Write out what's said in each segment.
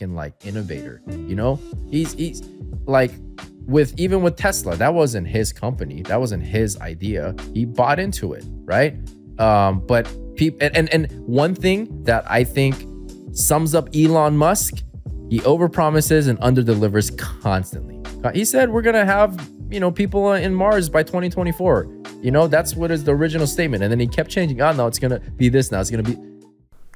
innovator, you know. He's like, with even with Tesla, that wasn't his company, that wasn't his idea, he bought into it, right? But people, and one thing that I think sums up Elon Musk, he overpromises and underdelivers constantly. He said we're gonna have, you know, people in Mars by 2024, you know, that's what is the original statement, and then he kept changing. Oh no, it's gonna be this now, it's gonna be.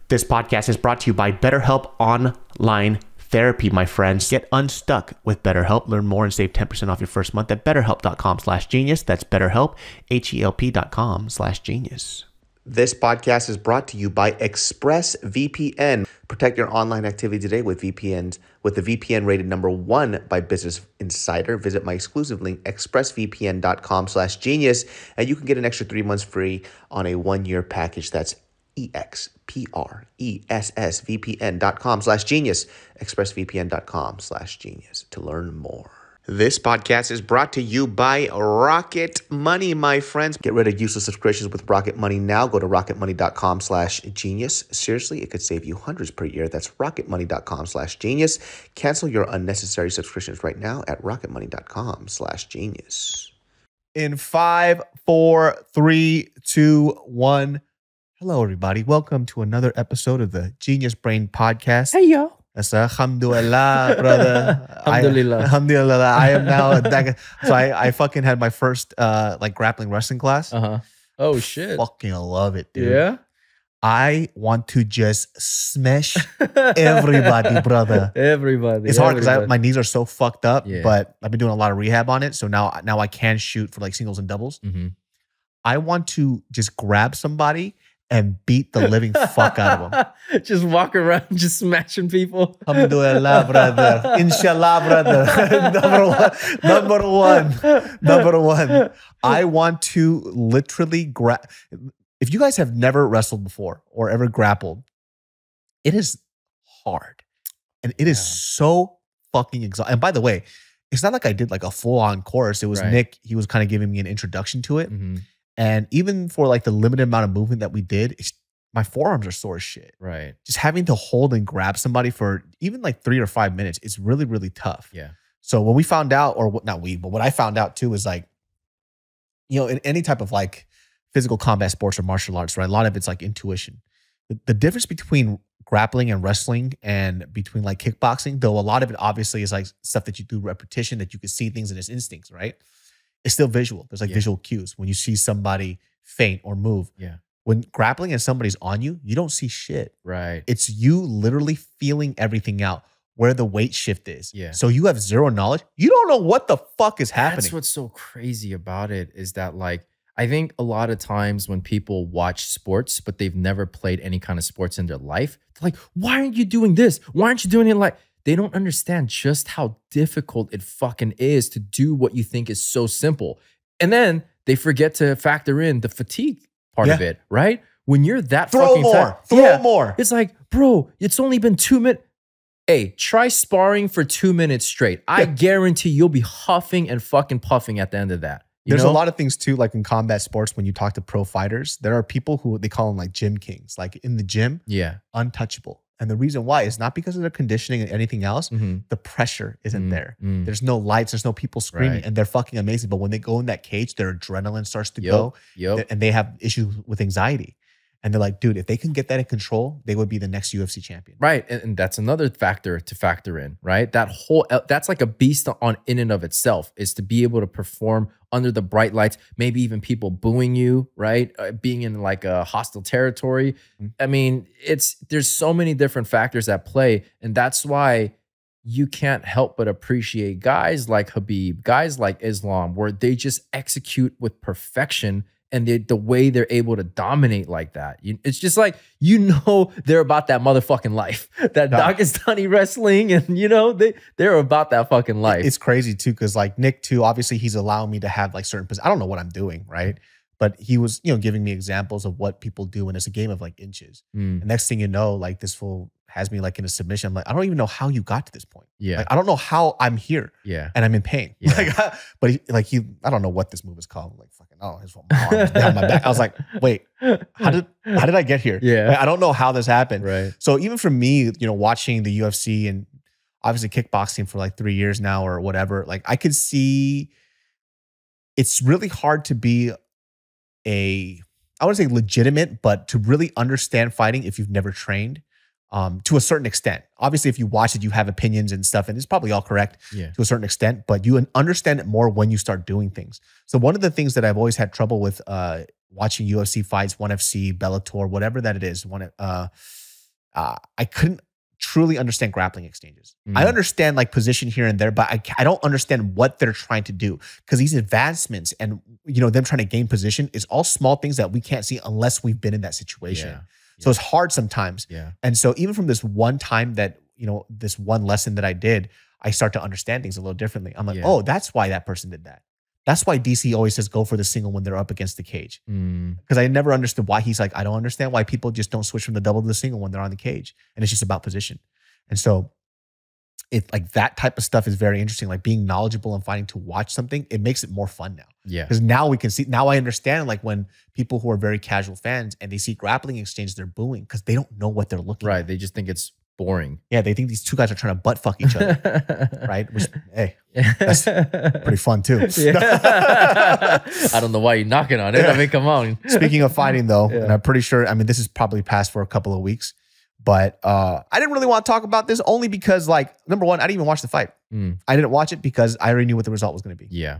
This podcast is brought to you by BetterHelp Online Therapy, my friends. Get unstuck with BetterHelp. Learn more and save 10% off your first month at betterhelp.com/genius. That's BetterHelp, HELP.com/genius. This podcast is brought to you by ExpressVPN. Protect your online activity today with VPNs. With the VPN rated #1 by Business Insider, visit my exclusive link, expressvpn.com/genius, and you can get an extra 3 months free on a 1-year package. That's expressvpn.com/genius, expressvpn.com/genius to learn more. This podcast is brought to you by Rocket Money, my friends. Get rid of useless subscriptions with Rocket Money now. Go to rocketmoney.com/genius. Seriously, it could save you hundreds per year. That's rocketmoney.com/genius. Cancel your unnecessary subscriptions right now at rocketmoney.com/genius. In 5, 4, 3, 2, 1. Hello, everybody. Welcome to another episode of the Genius Brain Podcast. Hey, yo. That's alhamdulillah, brother. Alhamdulillah. I am now a Daga. So I fucking had my first like grappling wrestling class. Uh-huh. Oh, shit. Fucking love it, dude. Yeah? I want to just smash everybody, brother. Everybody. It's hard because my knees are so fucked up, yeah. But I've been doing a lot of rehab on it. So now I can shoot for like singles and doubles. Mm-hmm. I want to just grab somebody and beat the living fuck out of them. Just walk around, just smashing people. Alhamdulillah, brother. Inshallah, brother. Number one. I want to literally grab. If you guys have never wrestled before or ever grappled, it is hard. And it is so fucking exhausting. And by the way, it's not like I did like a full-on course. It was right. Nick. He was kind of giving me an introduction to it. Mm-hmm. And even for like the limited amount of movement that we did, my forearms are sore as shit. Right. Just having to hold and grab somebody for even like 3 or 5 minutes is really, really tough. Yeah. So when we found out, or not we, but what I found out too is like, you know, in any type of like physical combat sports or martial arts, right? A lot of it's like intuition. The difference between grappling and wrestling and between like kickboxing, though a lot of it obviously is like stuff that you do repetition, that you can see things in its instincts, right? It's still visual. There's like visual cues when you see somebody faint or move. Yeah. When grappling and somebody's on you, you don't see shit. Right. It's you literally feeling everything out, where the weight shift is. Yeah. So you have zero knowledge. You don't know what the fuck is happening. That's what's so crazy about it, is that like, I think a lot of times when people watch sports, but they've never played any kind of sports in their life, they're like, why aren't you doing this? Why aren't you doing it like... They don't understand just how difficult it fucking is to do what you think is so simple. And then they forget to factor in the fatigue part of it, right? When you're that fucking tired. Throw more. It's like, bro, it's only been 2 minutes. Hey, try sparring for 2 minutes straight. Yeah. I guarantee you'll be huffing and fucking puffing at the end of that. There's a lot of things too, like in combat sports, when you talk to pro fighters, there are people who they call them like gym kings, like in the gym, untouchable. And the reason why is not because of their conditioning and anything else. Mm-hmm. The pressure isn't there. Mm-hmm. There's no lights. There's no people screaming. Right. And they're fucking amazing. But when they go in that cage, their adrenaline starts to go. And they have issues with anxiety. And they're like, dude, if they can get that in control, they would be the next UFC champion. Right. And that's another factor to factor in, right? That's like a beast in and of itself, is to be able to perform under the bright lights, maybe even people booing you, right? Being in like a hostile territory. Mm-hmm. I mean, there's so many different factors at play. And that's why you can't help but appreciate guys like Khabib, guys like Islam, where they just execute with perfection. And the way they're able to dominate like that. It's just like, you know, they're about that motherfucking life. That Dagestani wrestling, and you know, they're about that fucking life. It's crazy too, because like Nick too, obviously he's allowing me to have like certain positions. I don't know what I'm doing, right? But he was, you know, giving me examples of what people do when it's a game of like inches. Mm. And next thing you know, like this fool has me like in a submission. I'm like, I don't even know how you got to this point. Yeah. Like, I don't know how I'm here. Yeah. And I'm in pain. Yeah. Like, he, I don't know what this move is called. I'm like, fucking, oh, his arm is down my back. I was like, wait, how did I get here? Yeah. Like, I don't know how this happened. Right. So even for me, you know, watching the UFC and obviously kickboxing for like 3 years now or whatever, like I could see it's really hard to be a, I wouldn't say legitimate, but to really understand fighting if you've never trained. To a certain extent. Obviously, if you watch it, you have opinions and stuff, and it's probably all correct to a certain extent, but you understand it more when you start doing things. So one of the things that I've always had trouble with watching UFC fights, One FC, Bellator, whatever that it is, I couldn't truly understand grappling exchanges. I understand like position here and there, but I don't understand what they're trying to do, because these advancements and you know them trying to gain position is all small things that we can't see unless we've been in that situation. Yeah. So it's hard sometimes. Yeah. And so even from this one time that, you know, this one lesson that I did, I start to understand things a little differently. I'm like, oh, that's why that person did that. That's why DC always says go for the single when they're up against the cage. Because I never understood why he's like, I don't understand why people just don't switch from the double to the single when they're on the cage. And it's just about position. And so it's like that type of stuff is very interesting. Like being knowledgeable and finding to watch something, it makes it more fun now. Yeah. Because now we can see, now I understand like when people who are very casual fans and they see grappling exchange, they're booing because they don't know what they're looking at. They just think it's boring. Yeah, they think these two guys are trying to butt fuck each other. Right? Which, hey, that's pretty fun too. Yeah. I don't know why you're knocking on it. I mean, come on. Speaking of fighting though, and I'm pretty sure, I mean, this is probably passed for a couple of weeks, but I didn't really want to talk about this only because like, number one, I didn't even watch the fight. I didn't watch it because I already knew what the result was going to be. Yeah.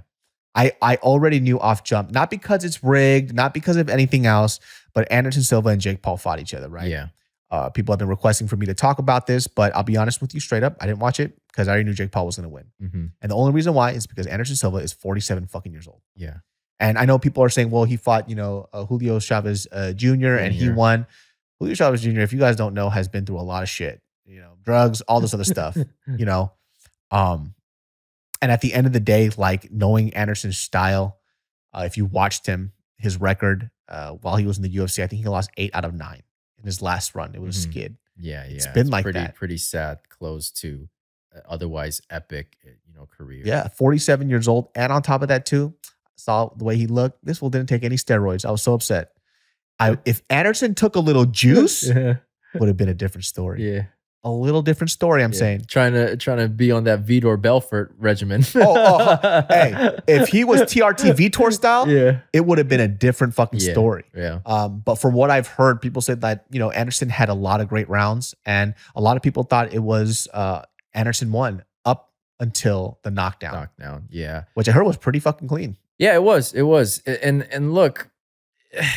I already knew off jump, not because it's rigged, not because of anything else, but Anderson Silva and Jake Paul fought each other, right? Yeah. People have been requesting for me to talk about this, but I'll be honest with you straight up. I didn't watch it because I already knew Jake Paul was going to win. And the only reason why is because Anderson Silva is 47 fucking years old. Yeah. And I know people are saying, well, he fought, you know, Julio Chavez Jr. and he won. Julio Chavez Jr., if you guys don't know, has been through a lot of shit, you know, drugs, all this other stuff, you know. And at the end of the day, like knowing Anderson's style, if you watched him, his record while he was in the UFC, I think he lost 8 out of 9 in his last run. It was a skid. Yeah, yeah. It's been it's like that. Pretty sad close to otherwise epic, you know, career. Yeah, 47 years old. And on top of that too, saw the way he looked. This fool didn't take any steroids. I was so upset. If Anderson took a little juice, would have been a different story. Yeah, a little different story. I'm saying trying to be on that Vitor Belfort regimen. Hey, if he was TRT Vitor style, it would have been a different fucking story. Yeah. But from what I've heard, people said that you know Anderson had a lot of great rounds, and a lot of people thought it was Anderson won up until the knockdown. Yeah, which I heard was pretty fucking clean. Yeah, it was. It was. And look.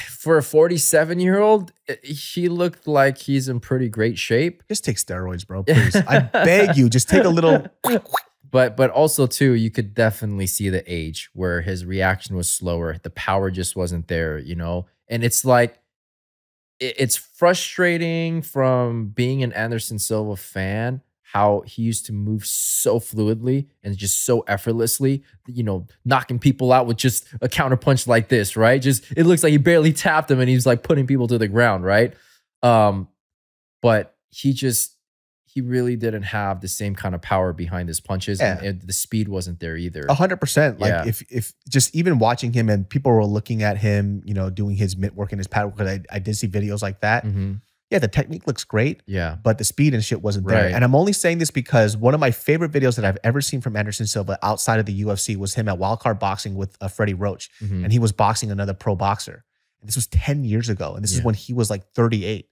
For a 47-year-old, he looked like he's in pretty great shape. Just take steroids, bro, please. I beg you, just take a little. But also, too, you could definitely see the age where his reaction was slower. The power just wasn't there, you know? And it's like, it's frustrating from being an Anderson Silva fan how he used to move so fluidly and just so effortlessly, you know, knocking people out with just a counterpunch like this, right? Just, it looks like he barely tapped him and he's like putting people to the ground, right? But he really didn't have the same kind of power behind his punches and the speed wasn't there either. 100%. Like if just even watching him and people were looking at him, you know, doing his mitt work and his pad work, because I did see videos like that. Yeah, the technique looks great, but the speed and shit wasn't there. And I'm only saying this because one of my favorite videos that I've ever seen from Anderson Silva outside of the UFC was him at Wildcard Boxing with Freddie Roach, and he was boxing another pro boxer. And this was 10 years ago, and this is when he was like 38.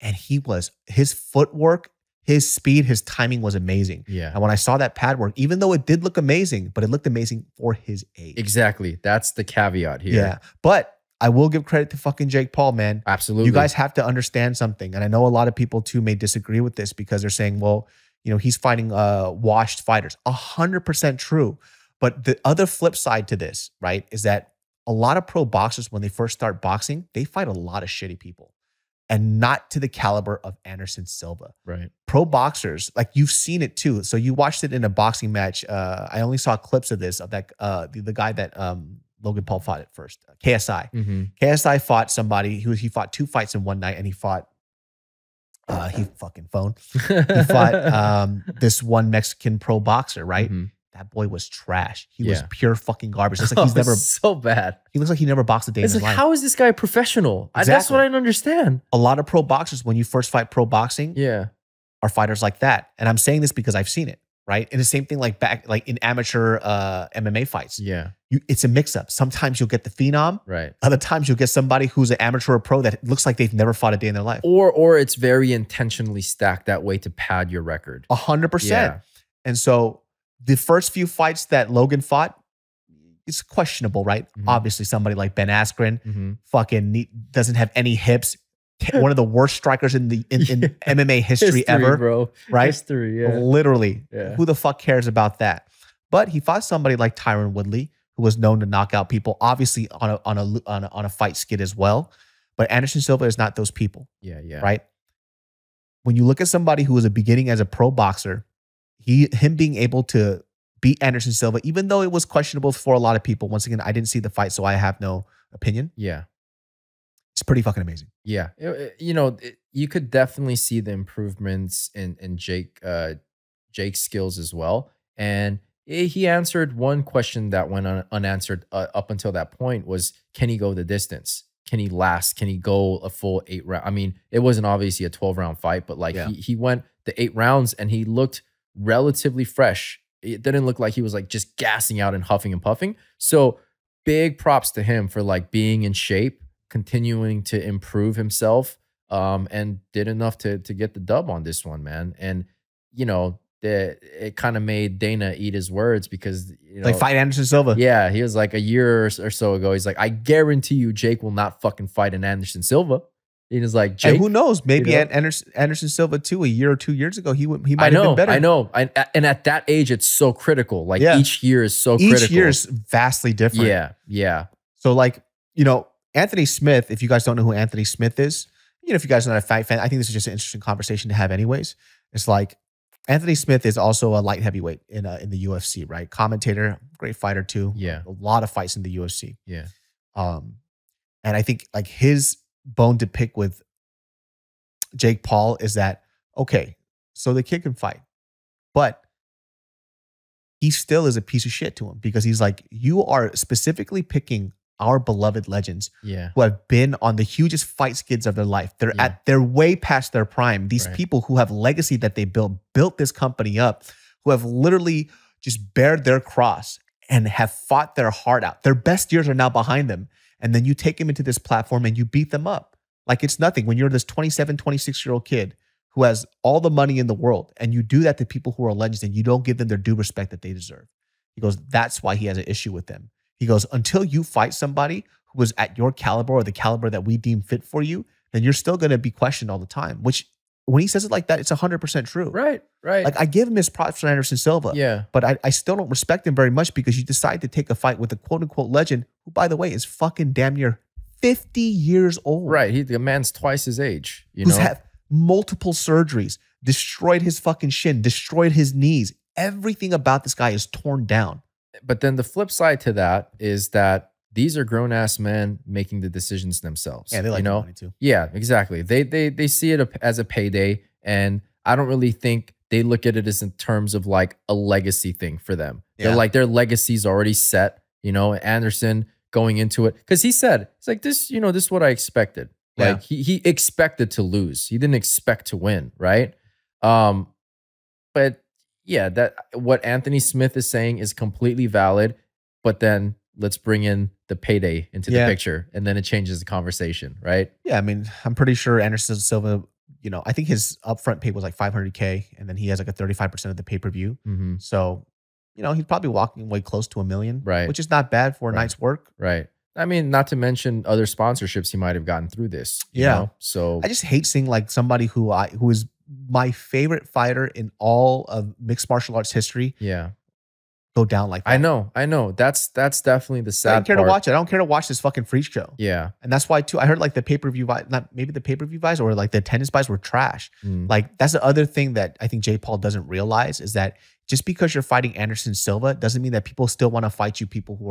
And he was, his footwork, his speed, his timing was amazing. And when I saw that pad work, even though it did look amazing, but it looked amazing for his age. Exactly. That's the caveat here. But I will give credit to fucking Jake Paul, man. Absolutely. You guys have to understand something. And I know a lot of people too may disagree with this because they're saying, well, you know, he's fighting washed fighters. 100% true. But the other flip side to this, right, is that a lot of pro boxers, when they first start boxing, they fight a lot of shitty people and not to the caliber of Anderson Silva. Right. Pro boxers, like you've seen it too. So you watched it in a boxing match. I only saw clips of this, of that, the guy that, Logan Paul fought at first, KSI. KSI fought somebody, he fought 2 fights in one night and he fought He fucking phoned. He fought this one Mexican pro boxer, right? Mm-hmm. That boy was trash. He was pure fucking garbage. It's like he's never so bad. He looks like he never boxed a day in his life. How is this guy professional? Exactly. That's what I don't understand. A lot of pro boxers, when you first fight pro boxing, are fighters like that. And I'm saying this because I've seen it, right? And the same thing like back in amateur MMA fights. Yeah. It's a mix-up. Sometimes you'll get the phenom. Right. Other times you'll get somebody who's an amateur or pro that looks like they've never fought a day in their life. Or it's very intentionally stacked that way to pad your record. 100%. And so the first few fights that Logan fought, it's questionable, right? Mm-hmm. Obviously, somebody like Ben Askren fucking doesn't have any hips. One of the worst strikers in the MMA history ever, bro. Right? History, yeah. Literally. Yeah. Who the fuck cares about that? But he fought somebody like Tyron Woodley, who was known to knock out people, obviously on a fight skid as well. But Anderson Silva is not those people. Yeah, yeah. Right? When you look at somebody who was a beginning as a pro boxer, him being able to beat Anderson Silva, even though it was questionable for a lot of people. Once again, I didn't see the fight, so I have no opinion. Yeah. It's pretty fucking amazing. Yeah. You know, you could definitely see the improvements in Jake's skills as well. And he answered one question that went unanswered up until that point was, can he go the distance? Can he last? Can he go a full 8 rounds? I mean, it wasn't obviously a 12-round fight, but like he went the 8 rounds and he looked relatively fresh. It didn't look like he was like just gassing out and huffing and puffing. So big props to him for like being in shape, continuing to improve himself, and did enough to get the dub on this one, man. And you know, it kind of made Dana eat his words because, you know, like fight Anderson Silva. Yeah, he was like a year or so ago. He's like, I guarantee you, Jake will not fucking fight an Anderson Silva. And he's like, Jake, and who knows? Maybe Anderson Silva too. A year or 2 years ago, he might have been better. I know, and at that age, it's so critical. Like each year is so critical. Each year is vastly different. Yeah, yeah. So like, you know, Anthony Smith. If you guys don't know who Anthony Smith is, you know, if you guys are not a fight fan, I think this is just an interesting conversation to have. Anyways, it's like Anthony Smith is also a light heavyweight in the UFC, right? Commentator, great fighter too. Yeah, a lot of fights in the UFC. Yeah, and I think like his bone to pick with Jake Paul is that, okay, so the kid can fight, but he still is a piece of shit to him because he's like, you are specifically picking our beloved legends who have been on the hugest fight skids of their life. They're they're way past their prime. These people who have legacy that they built this company up, who have literally just bared their cross and have fought their heart out. Their best years are now behind them. And then you take them into this platform and you beat them up. Like it's nothing. When you're this 27, 26-year-old kid who has all the money in the world and you do that to people who are legends and you don't give them their due respect that they deserve. He goes, that's why he has an issue with them. He goes, until you fight somebody who was at your caliber or the caliber that we deem fit for you, then you're still going to be questioned all the time. Which when he says it like that, it's 100% true. Right, right. Like I give him his props for Anderson Silva. Yeah. But I still don't respect him very much because you decide to take a fight with a quote-unquote legend who, by the way, is fucking damn near 50 years old. Right. The man's twice his age. You know? Who's had multiple surgeries, destroyed his fucking shin, destroyed his knees. Everything about this guy is torn down. But then the flip side to that is that these are grown ass men making the decisions themselves. Yeah, they like you know? Money too. Yeah, exactly. They see it as a payday, and I don't really think they look at it as in terms of like a legacy thing for them. Yeah. They're like their legacy's already set, you know. Anderson going into it because he said it's like this, you know, this is what I expected. Like he expected to lose. He didn't expect to win, right? But yeah, that what Anthony Smith is saying is completely valid. But then let's bring in the payday into the picture, and then it changes the conversation, right? Yeah, I mean, I'm pretty sure Anderson Silva, you know, I think his upfront pay was like $500K, and then he has like a 35% of the pay-per-view. Mm-hmm. So, you know, he's probably walking way close to $1 million, right? Which is not bad for a night's work, right? I mean, not to mention other sponsorships he might have gotten through this. Yeah. You know? So I just hate seeing like somebody who is my favorite fighter in all of mixed martial arts history. Yeah. Go down like that. I know. That's definitely the sad part. I don't care to watch it. I don't care to watch this fucking freak show. Yeah. And that's why too, I heard like the pay-per-view, not maybe the pay-per-view buys or like the attendance buys were trash. Mm. Like that's the other thing that I think Jake Paul doesn't realize is that just because you're fighting Anderson Silva doesn't mean that people still want to fight you, people who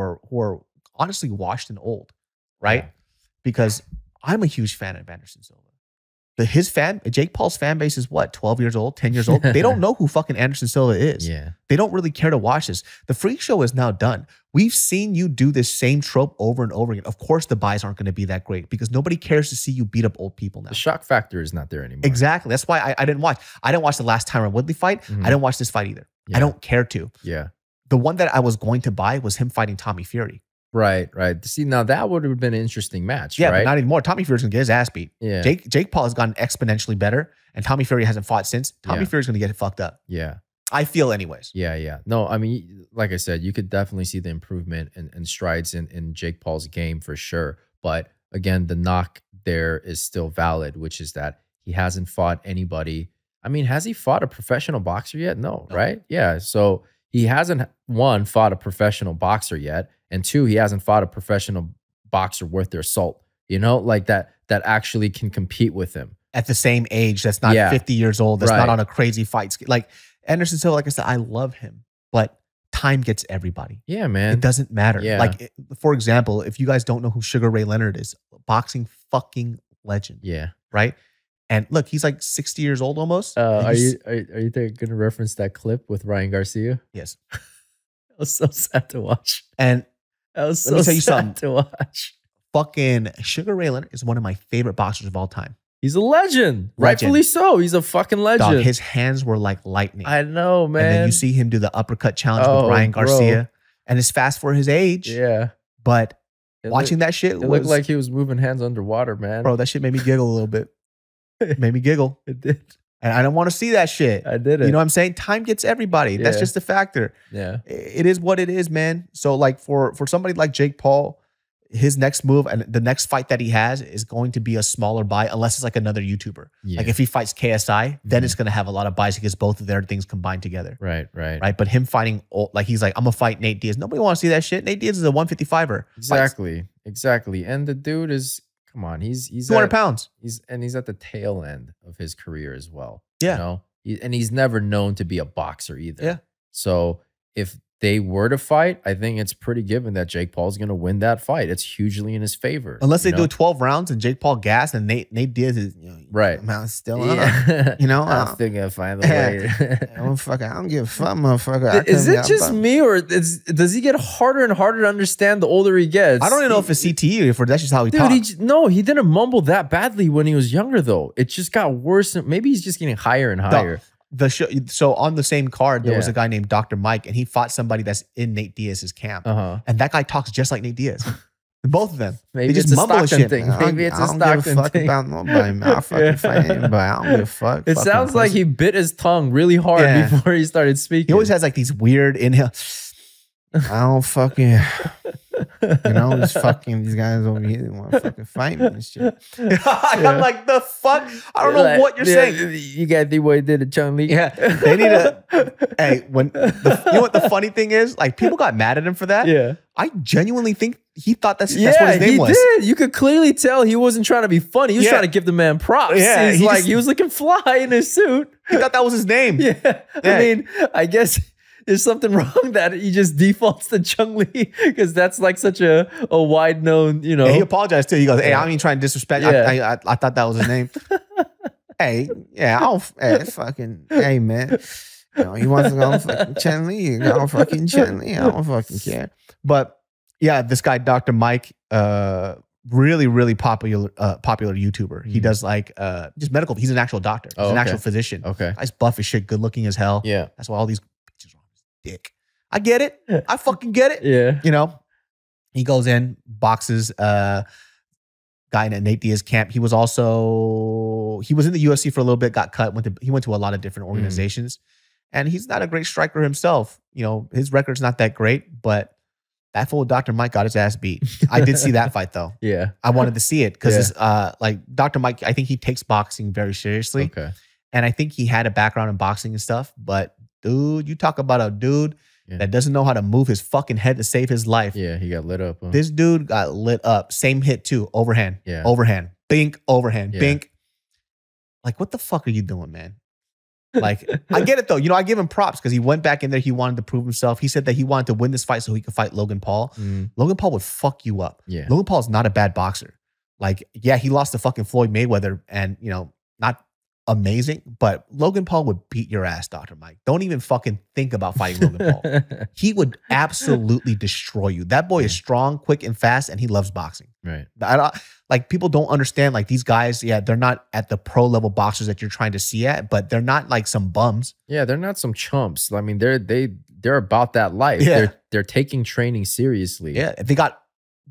are honestly washed and old, right? Yeah. Because I'm a huge fan of Anderson Silva. Jake Paul's fan base is what, 12 years old, 10 years old? They don't know who fucking Anderson Silva is. Yeah. They don't really care to watch this. The freak show is now done. We've seen you do this same trope over and over again. Of course, the buys aren't going to be that great because nobody cares to see you beat up old people now. The shock factor is not there anymore. Exactly. That's why I didn't watch. I didn't watch the last Tyron Woodley fight. Mm-hmm. I didn't watch this fight either. Yeah. I don't care to. Yeah. The one that I was going to buy was him fighting Tommy Fury. Right, right. See, now that would have been an interesting match, yeah, right? But not anymore. Tommy Fury's going to get his ass beat. Yeah. Jake Paul has gotten exponentially better, and Tommy Fury hasn't fought since. Tommy Fury's going to get it fucked up. Yeah. I feel anyways. Yeah, yeah. No, I mean, like I said, you could definitely see the improvement and strides in Jake Paul's game for sure. But again, the knock there is still valid, which is that he hasn't fought anybody. I mean, has he fought a professional boxer yet? No. Right? Yeah. So he hasn't, one, fought a professional boxer yet. And two, he hasn't fought a professional boxer worth their salt, you know, like that actually can compete with him. At the same age, that's not 50 years old, that's not on a crazy fight. Like Anderson Silva, like I said, I love him, but time gets everybody. Yeah, man. It doesn't matter. Yeah. Like, for example, if you guys don't know who Sugar Ray Leonard is, boxing fucking legend. Yeah. Right? And look, he's like 60 years old almost. Are you going to reference that clip with Ryan Garcia? Yes. It was so sad to watch. And that was so sad to watch. Fucking Sugar Ray Leonard is one of my favorite boxers of all time. He's a legend. Rightfully so. He's a fucking legend. Dog, his hands were like lightning. I know, man. And then you see him do the uppercut challenge with Ryan Garcia. Bro. And it's fast for his age. Yeah. But watching that shit, it looked like he was moving hands underwater, man. Bro, that shit made me giggle a little bit. It made me giggle. It did. And I don't want to see that shit. I did it. You know what I'm saying? Time gets everybody. Yeah. That's just a factor. Yeah. It is what it is, man. So like for somebody like Jake Paul, his next move and the next fight that he has is going to be a smaller buy unless it's like another YouTuber. Yeah. Like if he fights KSI, then it's going to have a lot of buys because both of their things combined together. Right, right. Right. But him fighting, like he's like, I'm going to fight Nate Diaz. Nobody wants to see that shit. Nate Diaz is a 155er. Exactly. Fights. Exactly. And the dude is... Come on, he's 200 pounds. He's at the tail end of his career as well. Yeah. You know? And he's never known to be a boxer either. Yeah. So if they were to fight, I think it's pretty given that Jake Paul's going to win that fight. It's hugely in his favor. Unless they do 12 rounds and Jake Paul gassed and Nate Diaz is, you know, you know, I'm still going to find the way. I don't give a fuck, motherfucker. Is it just me or does he get harder and harder to understand the older he gets? I don't even know if it's CTE or if that's just how he talks. No, he didn't mumble that badly when he was younger though. It just got worse. Maybe he's just getting higher and higher. So on the same card, there was a guy named Dr. Mike, and he fought somebody that's in Nate Diaz's camp. And that guy talks just like Nate Diaz. Both of them. Maybe it's just a Stockton thing. Maybe it's a Stockton thing. I don't give a fuck about nobody, man. I fucking fight anybody. I don't give a fuck. It sounds like he bit his tongue really hard before he started speaking. He always has like these weird inhales. I don't fucking... You know, just fucking these guys over here, they want to fucking fight me and shit. I'm like, the fuck? I don't know what you're saying. You got the way he did a Chun-Li. Yeah. They need to... Hey, you know what the funny thing is? Like, people got mad at him for that. Yeah. I genuinely think he thought that's what his name was. Yeah, he did. You could clearly tell he wasn't trying to be funny. He was trying to give the man props. Yeah, he's like, he was looking fly in his suit. He thought that was his name. Yeah. I mean, I guess... There's something wrong that he just defaults to Chun-Li because that's like such a wide known, you know. Yeah, he apologized too. He goes, hey, I don't even try to disrespect. Yeah. I thought that was his name. Hey, yeah, hey, man. You know, he wants to go fucking Chun-Li. You go fucking Chun-Li. I don't fucking care. But yeah, this guy, Dr. Mike, really, really popular YouTuber. He does like just medical. He's an actual doctor. He's an actual physician. Okay. Nice buff as shit. Good looking as hell. Yeah. That's why all these dick. I get it. I fucking get it. Yeah. You know, he goes in, boxes guy in Nate Diaz camp. He was in the UFC for a little bit, got cut, he went to a lot of different organizations. And he's not a great striker himself. You know, his record's not that great, but that fool Dr. Mike got his ass beat. I did see that fight though. Yeah. I wanted to see it because like Dr. Mike, I think he takes boxing very seriously. Okay. And I think he had a background in boxing and stuff, but dude, you talk about a dude that doesn't know how to move his fucking head to save his life. Yeah, he got lit up. Huh? This dude got lit up. Same hit too. Overhand. Yeah. Overhand. Bink. Overhand. Yeah. Bink. Like, what the fuck are you doing, man? Like, I get it though. You know, I give him props because he went back in there. He wanted to prove himself. He said that he wanted to win this fight so he could fight Logan Paul. Logan Paul would fuck you up. Yeah. Logan Paul is not a bad boxer. Like, yeah, he lost to fucking Floyd Mayweather and, you know, not amazing, but Logan Paul would beat your ass, Dr. Mike. Don't even fucking think about fighting Logan Paul. He would absolutely destroy you. That boy is strong, quick, and fast, and he loves boxing. Right. Like, people don't understand, like, these guys, yeah, they're not at the pro-level boxers that you're trying to see at, but they're not, like, some bums. Yeah, they're not some chumps. I mean, they're about that life. Yeah. They're taking training seriously. Yeah, they got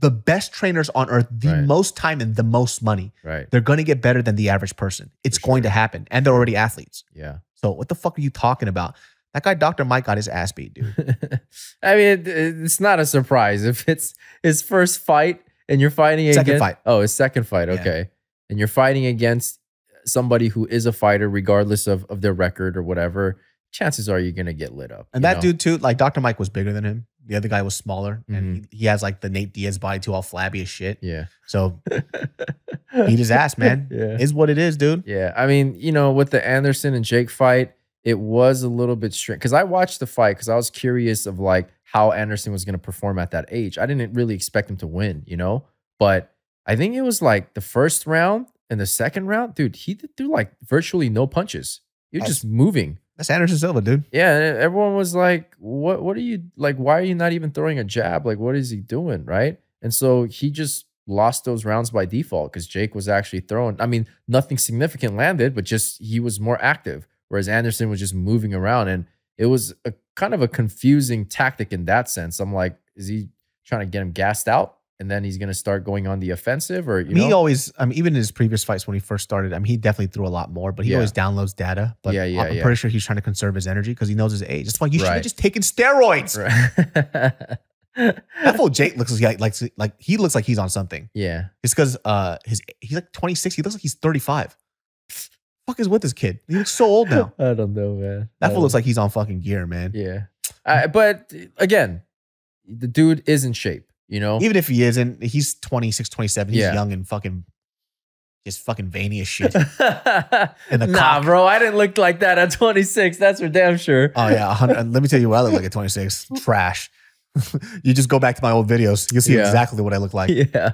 the best trainers on earth, the most time and the most money. Right. They're going to get better than the average person. It's going to happen. And they're already athletes. Yeah. So what the fuck are you talking about? That guy, Dr. Mike, got his ass beat, dude. I mean, it's not a surprise. If it's his first fight and you're fighting against... Second fight. Oh, his second fight. Okay. Yeah. And you're fighting against somebody who is a fighter regardless of their record or whatever. Chances are you're going to get lit up. And that dude too, like, Dr. Mike was bigger than him. The other guy was smaller, and he has like the Nate Diaz body too, all flabby as shit. Yeah. So beat his ass, man. Yeah. Is what it is, dude. Yeah. I mean, you know, with the Anderson and Jake fight, it was a little bit strange because I watched the fight because I was curious of like how Anderson was going to perform at that age. I didn't really expect him to win, you know, but I think it was like the first round and the second round, dude, he threw like virtually no punches. He was just moving. That's Anderson Silva, dude. Yeah, and everyone was like, what are you, like, why are you not even throwing a jab? Like, what is he doing, right? And so he just lost those rounds by default because Jake was actually throwing. I mean, nothing significant landed, but just he was more active, whereas Anderson was just moving around. And it was a kind of a confusing tactic in that sense. I'm like, is he trying to get him gassed out? And then he's going to start going on the offensive, or, you know, he always, I mean, even in his previous fights when he first started, I mean, he definitely threw a lot more, but he always downloads data. But I'm pretty sure he's trying to conserve his energy because he knows his age. It's like, you should have just taken steroids. Right. That fool Jake looks like he looks like he's on something. Yeah. It's because he's like 26. He looks like he's 35. Fuck is with this kid? He looks so old now. I don't know, man. That fool looks like he's on fucking gear, man. Yeah. But again, the dude is in shape. You know, even if he isn't, he's 26, 27. He's young and fucking just fucking veiny as shit. And bro, I didn't look like that at 26. That's for damn sure. Oh, yeah. 100, let me tell you what I look like at 26. Trash. You just go back to my old videos. You'll see exactly what I look like. Yeah.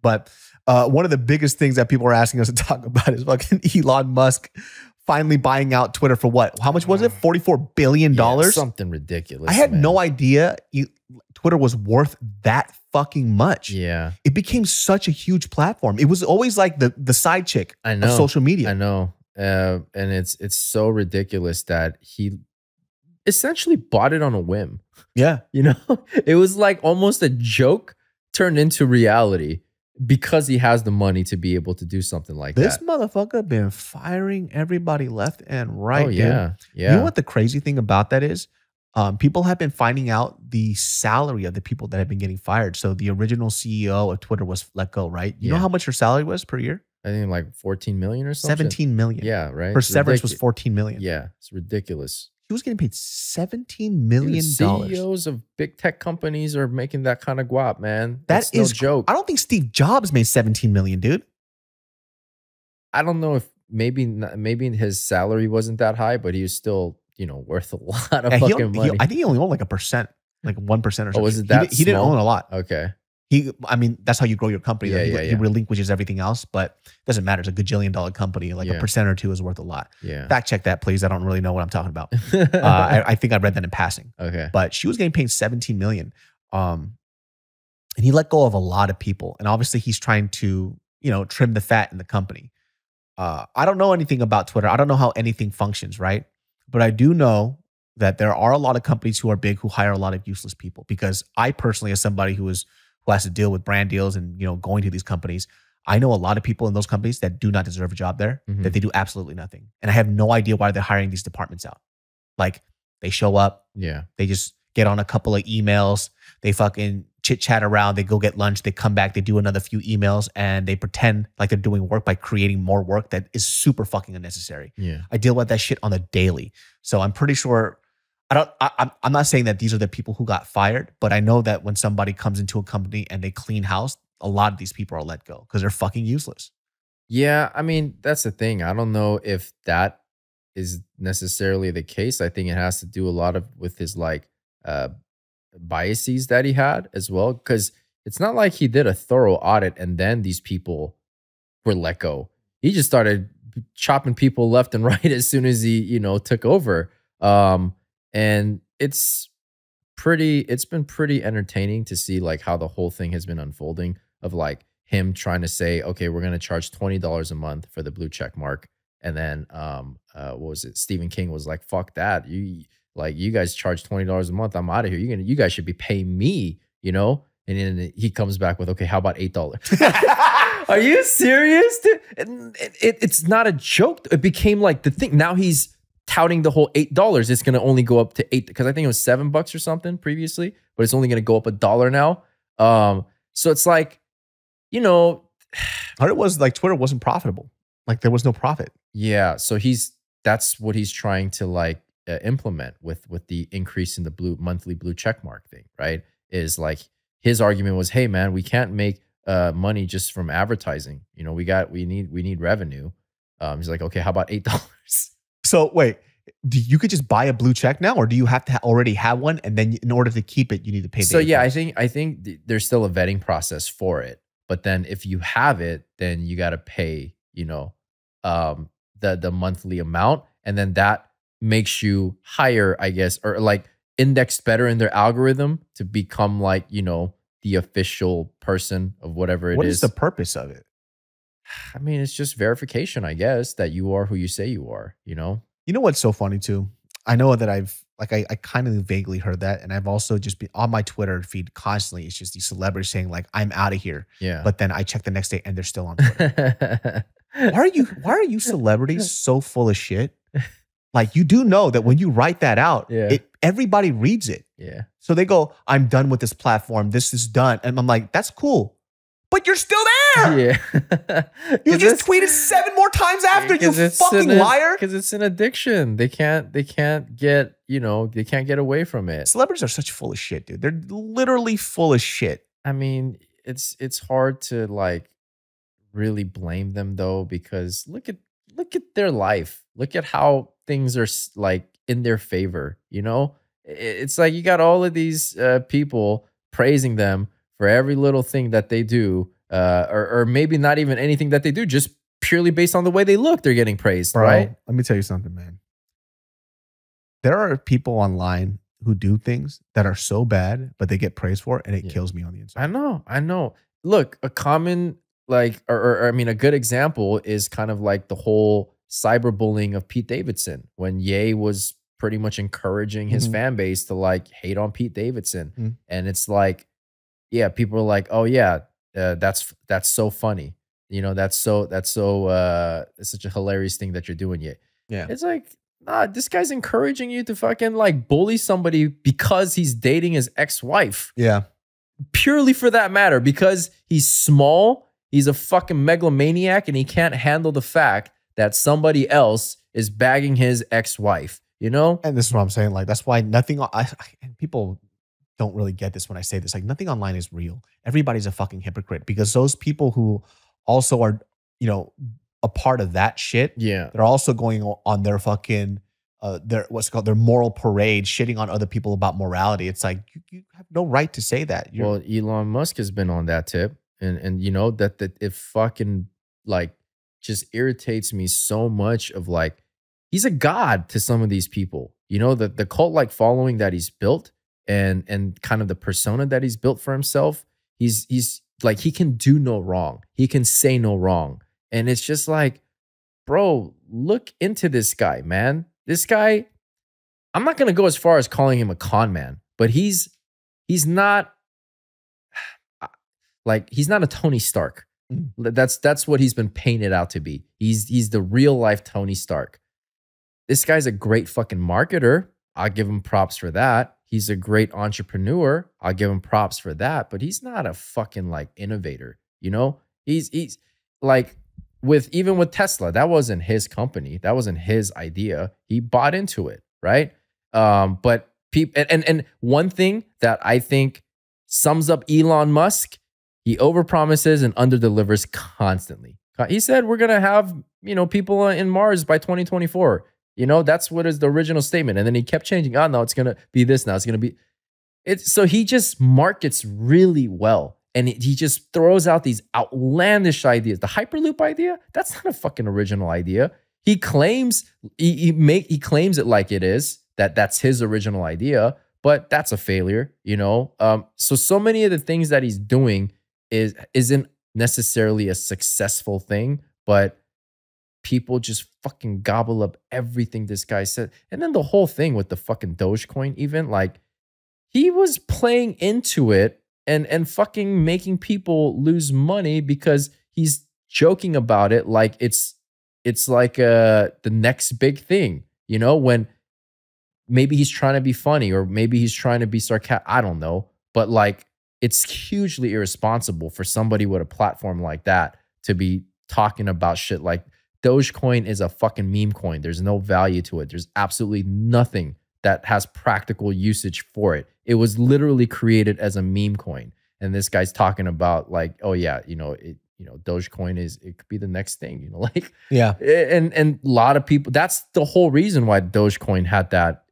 But one of the biggest things that people are asking us to talk about is fucking Elon Musk finally buying out Twitter for what? How much was it? $44 billion? Yeah, something ridiculous. I had no idea Twitter was worth that fucking much. Yeah. It became such a huge platform. It was always like the side chick of social media. I know. And it's so ridiculous that he essentially bought it on a whim. Yeah. You know, it was like almost a joke turned into reality, because he has the money to be able to do something like that. This motherfucker been firing everybody left and right. Oh, yeah. Dude. Yeah. You know what the crazy thing about that is? People have been finding out the salary of the people that have been getting fired. So the original CEO of Twitter was let go, right? You know how much her salary was per year? I think like 14 million or something. 17 million. Yeah, right. Her severance was 14 million. Yeah, it's ridiculous. He was getting paid $17 million. CEOs of big tech companies are making that kind of guap, man. That is no joke. I don't think Steve Jobs made $17 million, dude. I don't know if maybe his salary wasn't that high, but he was still, you know, worth a lot of fucking money. I think he only owned like 1%, like 1% or something. Oh, was it that? He didn't own a lot. Okay. I mean, that's how you grow your company. Yeah, he relinquishes everything else, but it doesn't matter. It's a gajillion-dollar company. Like 1% or 2% is worth a lot. Yeah. Fact check that, please. I don't really know what I'm talking about. I think I read that in passing. Okay. But she was getting paid $17 million. And he let go of a lot of people. And obviously, he's trying to, you know, trim the fat in the company. I don't know anything about Twitter. I don't know how anything functions, right? But I do know that there are a lot of companies who are big who hire a lot of useless people, because I personally, as somebody who has to deal with brand deals and, you know, going to these companies, I know a lot of people in those companies that do not deserve a job there, that they do absolutely nothing. And I have no idea why they're hiring these departments out. Like, they show up, they just get on a couple of emails, they fucking chit-chat around, they go get lunch, they come back, they do another few emails, and they pretend like they're doing work by creating more work that is super fucking unnecessary. Yeah. I deal with that shit on the daily. So I'm pretty sure... I'm not saying that these are the people who got fired, but I know that when somebody comes into a company and they clean house, a lot of these people are let go because they're fucking useless. Yeah, I mean, that's the thing. I don't know if that is necessarily the case. I think it has to do a lot with his like biases that he had as well, because it's not like he did a thorough audit and then these people were let go. He just started chopping people left and right as soon as he, you know, took over. And it's been pretty entertaining to see like how the whole thing has been unfolding of like him trying to say, okay, we're going to charge $20 a month for the blue check mark. And then, what was it? Stephen King was like, fuck that. You guys charge $20 a month. I'm out of here. You guys should be paying me, you know? And then he comes back with, okay, how about $8? Are you serious? It's not a joke. It became like the thing. Now he's touting the whole $8. It's going to only go up to $8 because I think it was $7 or something previously, but it's only going to go up $1 now. So it's like, you know, but it was like Twitter wasn't profitable. Like there was no profit. Yeah. So that's what he's trying to like implement with the increase in the monthly blue check mark thing, right? Is like his argument was, hey man, we can't make money just from advertising. You know, we need revenue. He's like, okay, how about $8? So wait, you could just buy a blue check now, or do you have to already have one? And then in order to keep it, you need to pay. So yeah, I think there's still a vetting process for it. But then if you have it, then you got to pay, you know, the monthly amount. And then that makes you higher, I guess, or like indexed better in their algorithm to become like, you know, the official person of whatever it is. What is the purpose of it? I mean, it's just verification, I guess, that you are who you say you are, you know? You know what's so funny too? I know that I kind of vaguely heard that. And I've also just been on my Twitter feed constantly. It's just these celebrities saying like, I'm out of here. Yeah. But then I check the next day and they're still on Twitter. why are you celebrities so full of shit? Like you do know that when you write that out, yeah, everybody reads it. Yeah. So they go, I'm done with this platform. This is done. And I'm like, that's cool. But you're still there. Yeah. You just tweeted 7 more times after, you fucking liar. Because it's an addiction. They can't get, you know, they can't get away from it. Celebrities are such full of shit, dude. They're literally full of shit. I mean, it's hard to like really blame them though, because look at their life. Look at how things are like in their favor, you know? It's like you got all of these people praising them for every little thing that they do, or maybe not even anything that they do, just purely based on the way they look, they're getting praised, bro, right? Let me tell you something, man. There are people online who do things that are so bad, but they get praised for it, and it kills me on the inside. I know. Look, a common, like, or I mean, a good example is kind of like the whole cyberbullying of Pete Davidson, when Ye was pretty much encouraging his fan base to, like, hate on Pete Davidson. And it's like, yeah, people are like, oh yeah, that's so funny, you know, that's so it's such a hilarious thing that you're doing. Yeah, it's like, nah, this guy's encouraging you to fucking like bully somebody because he's dating his ex-wife. Yeah, purely for that matter, because he's small, he's a fucking megalomaniac, and he can't handle the fact that somebody else is bagging his ex-wife. You know, and this is what I'm saying. Like that's why nothing. And people don't really get this when I say this. Like nothing online is real. Everybody's a fucking hypocrite, because those people who also are, you know, a part of that shit, yeah, they're also going on their fucking, their moral parade, shitting on other people about morality. It's like, you have no right to say that. Well, Elon Musk has been on that tip. And you know, that it fucking like just irritates me so much of like, he's a god to some of these people. You know, the cult-like following that he's built, and kind of the persona that he's built for himself, he's like, he can do no wrong, he can say no wrong. And it's just like, bro, look into this guy, man. This guy, I'm not gonna go as far as calling him a con man, but he's not like, he's not a Tony Stark. That's what he's been painted out to be. He's the real life Tony Stark. This guy's a great fucking marketer. I'll give him props for that. He's a great entrepreneur. I'll give him props for that, but he's not a fucking like innovator. You know, he's like even with Tesla, that wasn't his company. That wasn't his idea. He bought into it. Right. But people, and one thing that I think sums up Elon Musk, he overpromises and underdelivers constantly. He said, we're going to have, you know, people in Mars by 2024. You know, that's what is the original statement. And then he kept changing. Oh, no, it's going to be this now. It's going to be it. So he just markets really well. And he just throws out these outlandish ideas. The Hyperloop idea, that's not a fucking original idea. He claims he claims it like it is, that's his original idea, but that's a failure, you know? So many of the things that he's doing isn't necessarily a successful thing, but people just fucking gobble up everything this guy said. And then the whole thing with the fucking Dogecoin even, like, he was playing into it and fucking making people lose money because he's joking about it like it's like the next big thing, you know, when maybe he's trying to be funny or maybe he's trying to be sarcastic. I don't know. But like, it's hugely irresponsible for somebody with a platform like that to be talking about shit like Dogecoin is a fucking meme coin. There's no value to it. There's absolutely nothing that has practical usage for it. It was literally created as a meme coin. And this guy's talking about like, oh yeah, you know, Dogecoin it could be the next thing, you know, like, yeah. And a lot of people, that's the whole reason why Dogecoin had that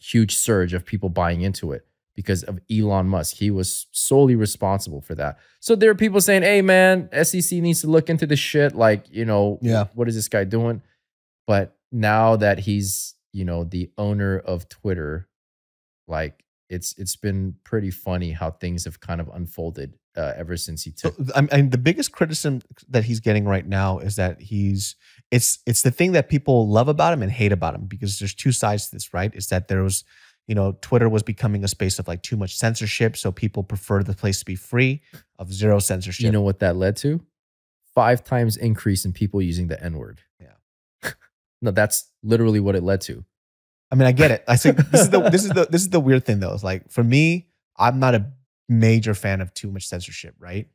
huge surge of people buying into it, because of Elon Musk. He was solely responsible for that. So there are people saying, hey man, SEC needs to look into this shit. Like, you know, yeah, what is this guy doing? But now that he's, you know, the owner of Twitter, like, it's been pretty funny how things have kind of unfolded ever since he took. So, I mean, the biggest criticism that he's getting right now is that it's the thing that people love about him and hate about him, because there's two sides to this, right? Is that there was, you know, Twitter was becoming a space of like too much censorship, so people prefer the place to be free of zero censorship. You know what that led to? 5 times increase in people using the N-word. Yeah. No, that's literally what it led to. I mean, I get it. I think this is the weird thing though. It's like, for me, I'm not a major fan of too much censorship, right?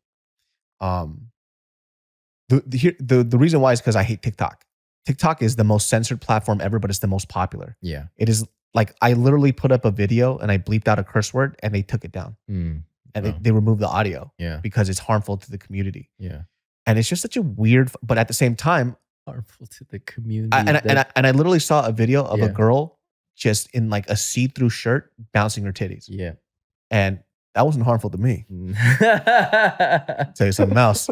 The reason why is because I hate TikTok. TikTok is the most censored platform ever, but it's the most popular. Yeah. It is. Like, I literally put up a video and I bleeped out a curse word and they took it down. And they removed the audio, yeah, because it's harmful to the community. Yeah. And it's just such a weird, but at the same time, harmful to the community. And I literally saw a video of, yeah, a girl just in like a see-through shirt bouncing her titties. Yeah. And that wasn't harmful to me. Tell you something else.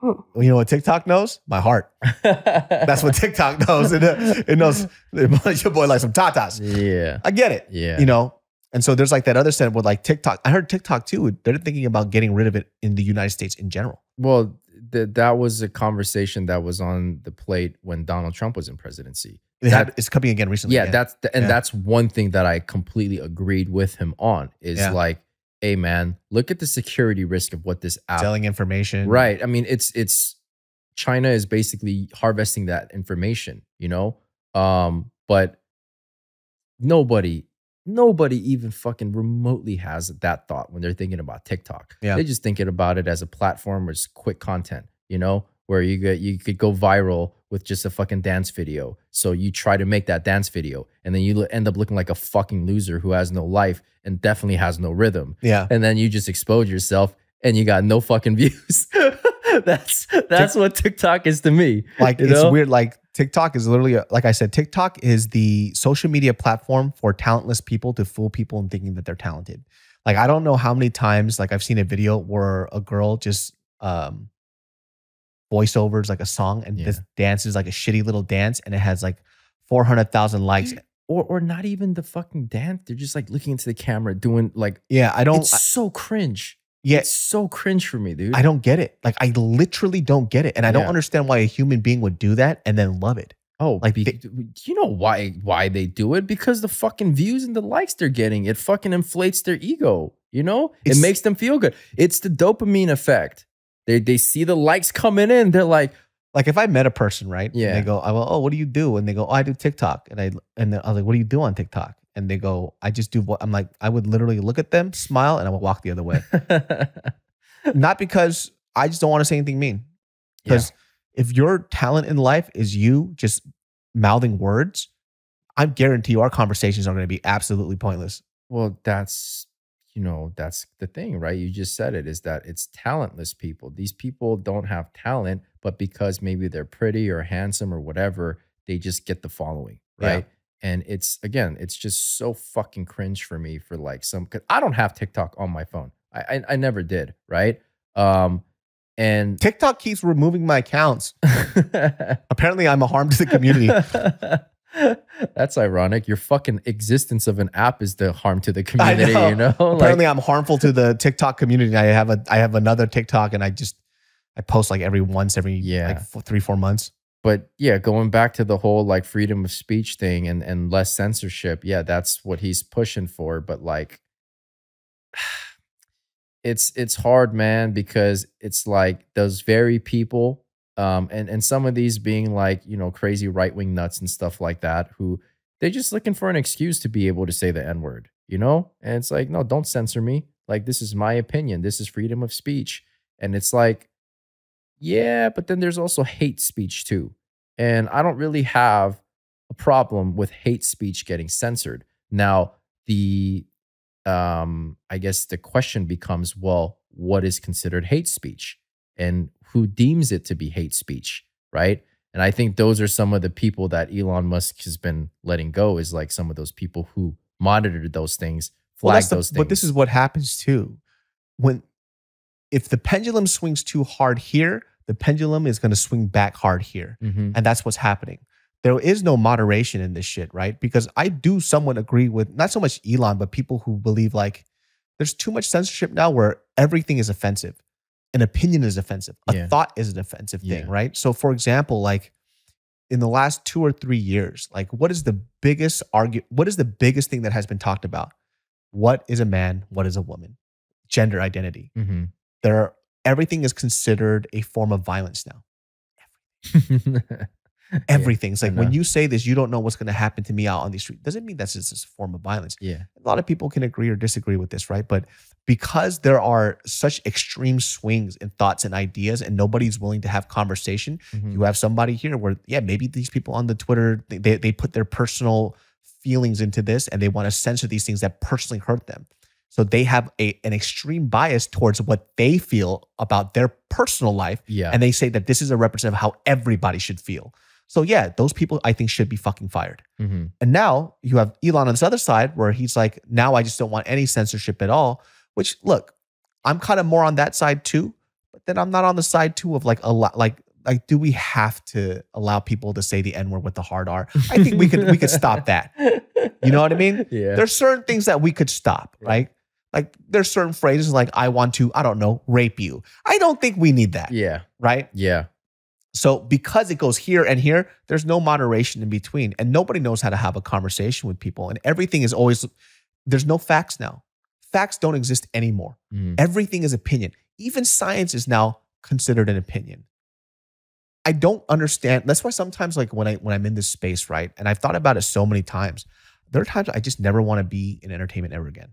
You know what TikTok knows? My heart. That's what TikTok knows. It knows your boy likes some tatas. Yeah. I get it. Yeah. You know? And so there's like that other side with like TikTok. I heard TikTok too, they're thinking about getting rid of it in the United States in general. Well, that was a conversation that was on the plate when Donald Trump was in presidency. It's coming again recently. Yeah, again. That's one thing that I completely agreed with him on is, yeah, like, hey man, look at the security risk of what this app selling information. Right. I mean, it's China is basically harvesting that information, you know? But nobody even fucking remotely has that thought when they're thinking about TikTok. Yeah. They're just thinking about it as a platform where it's quick content, you know, where you could go viral with just a fucking dance video. So you try to make that dance video and then you end up looking like a fucking loser who has no life and definitely has no rhythm. Yeah. And then you just expose yourself and you got no fucking views. that's what TikTok is to me. Like, you know? It's weird. Like, TikTok is literally, like I said, TikTok is the social media platform for talentless people to fool people in thinking that they're talented. Like, I don't know how many times, like, I've seen a video where a girl just, voiceovers like a song and, yeah, this dance is like a shitty little dance and it has like 400,000 likes. Or not even the fucking dance. They're just like looking into the camera doing like, yeah, it's so cringe. Yeah. It's so cringe for me, dude. I don't get it. Like, I literally don't get it. And I, yeah, don't understand why a human being would do that and then love it. Oh, like, do you know why they do it? Because the fucking views and the likes they're getting, it fucking inflates their ego. You know, it makes them feel good. It's the dopamine effect. They see the likes coming in. They're like if I met a person, right? Yeah. And they go, I go, oh, what do you do? And they go, oh, I do TikTok. And then I was like, what do you do on TikTok? And they go, I just do what I'm like. I would literally look at them, smile, and I would walk the other way. Not because I just don't want to say anything mean. Because, yeah, if your talent in life is you just mouthing words, I guarantee you our conversations are going to be absolutely pointless. Well, that's, you know, that's the thing, right? You just said it, is that it's talentless people. These people don't have talent, but because maybe they're pretty or handsome or whatever, they just get the following, right? Yeah. And it's, again, it's just so fucking cringe for me for like some, because I don't have TikTok on my phone. I never did, right? And TikTok keeps removing my accounts. Apparently, I'm a harm to the community. That's ironic. Your fucking existence of an app is the harm to the community. Know. You know, apparently, I'm harmful to the TikTok community. I have another TikTok, and I post like every 3-4 months. But yeah, going back to the whole like freedom of speech thing and less censorship. Yeah, that's what he's pushing for. But like, it's hard, man, because it's like those very people. And some of these being like, you know, crazy right-wing nuts and stuff like that, who they're just looking for an excuse to be able to say the N-word, you know? And it's like, no, don't censor me. Like, this is my opinion. This is freedom of speech. And it's like, yeah, but then there's also hate speech too. And I don't really have a problem with hate speech getting censored. Now, the, I guess the question becomes, well, what is considered hate speech? And who deems it to be hate speech, right? And I think those are some of the people that Elon Musk has been letting go, is like some of those people who monitored those things, flagged those things. But this is what happens too. If the pendulum swings too hard here, the pendulum is going to swing back hard here. Mm-hmm. And that's what's happening. There is no moderation in this shit, right? Because I do somewhat agree with, not so much Elon, but people who believe like there's too much censorship now where everything is offensive. An opinion is offensive. A thought is an offensive thing, right? So for example, like in the last 2 or 3 years, like what is the biggest argument? What is the biggest thing that has been talked about? What is a man? What is a woman? Gender identity. Mm-hmm. Everything is considered a form of violence now. Everything's like, when you say this, you don't know what's going to happen to me out on the street. Doesn't mean that's just a form of violence. Yeah. A lot of people can agree or disagree with this, right? But because there are such extreme swings in thoughts and ideas and nobody's willing to have conversation, you have somebody here where, yeah, maybe these people on the Twitter, they put their personal feelings into this and they want to censor these things that personally hurt them. So they have an extreme bias towards what they feel about their personal life. Yeah. And they say that this is a representative of how everybody should feel. So yeah, those people I think should be fucking fired. Mm-hmm. And now you have Elon on this other side where he's like, now I just don't want any censorship at all, which look, I'm kind of more on that side too, but then I'm not on the side too of like a lot, like do we have to allow people to say the N-word with the hard R? I think we could stop that. You know what I mean? Yeah. There's certain things that we could stop, right? Like there's certain phrases like I want to, I don't know, rape you. I don't think we need that. Yeah. Right? Yeah. So because it goes here and here, there's no moderation in between. And nobody knows how to have a conversation with people. And everything is always, there's no facts now. Facts don't exist anymore. Mm. Everything is opinion. Even science is now considered an opinion. I don't understand. That's why sometimes like when I'm in this space, right? And I've thought about it so many times. There are times I just never want to be in entertainment ever again.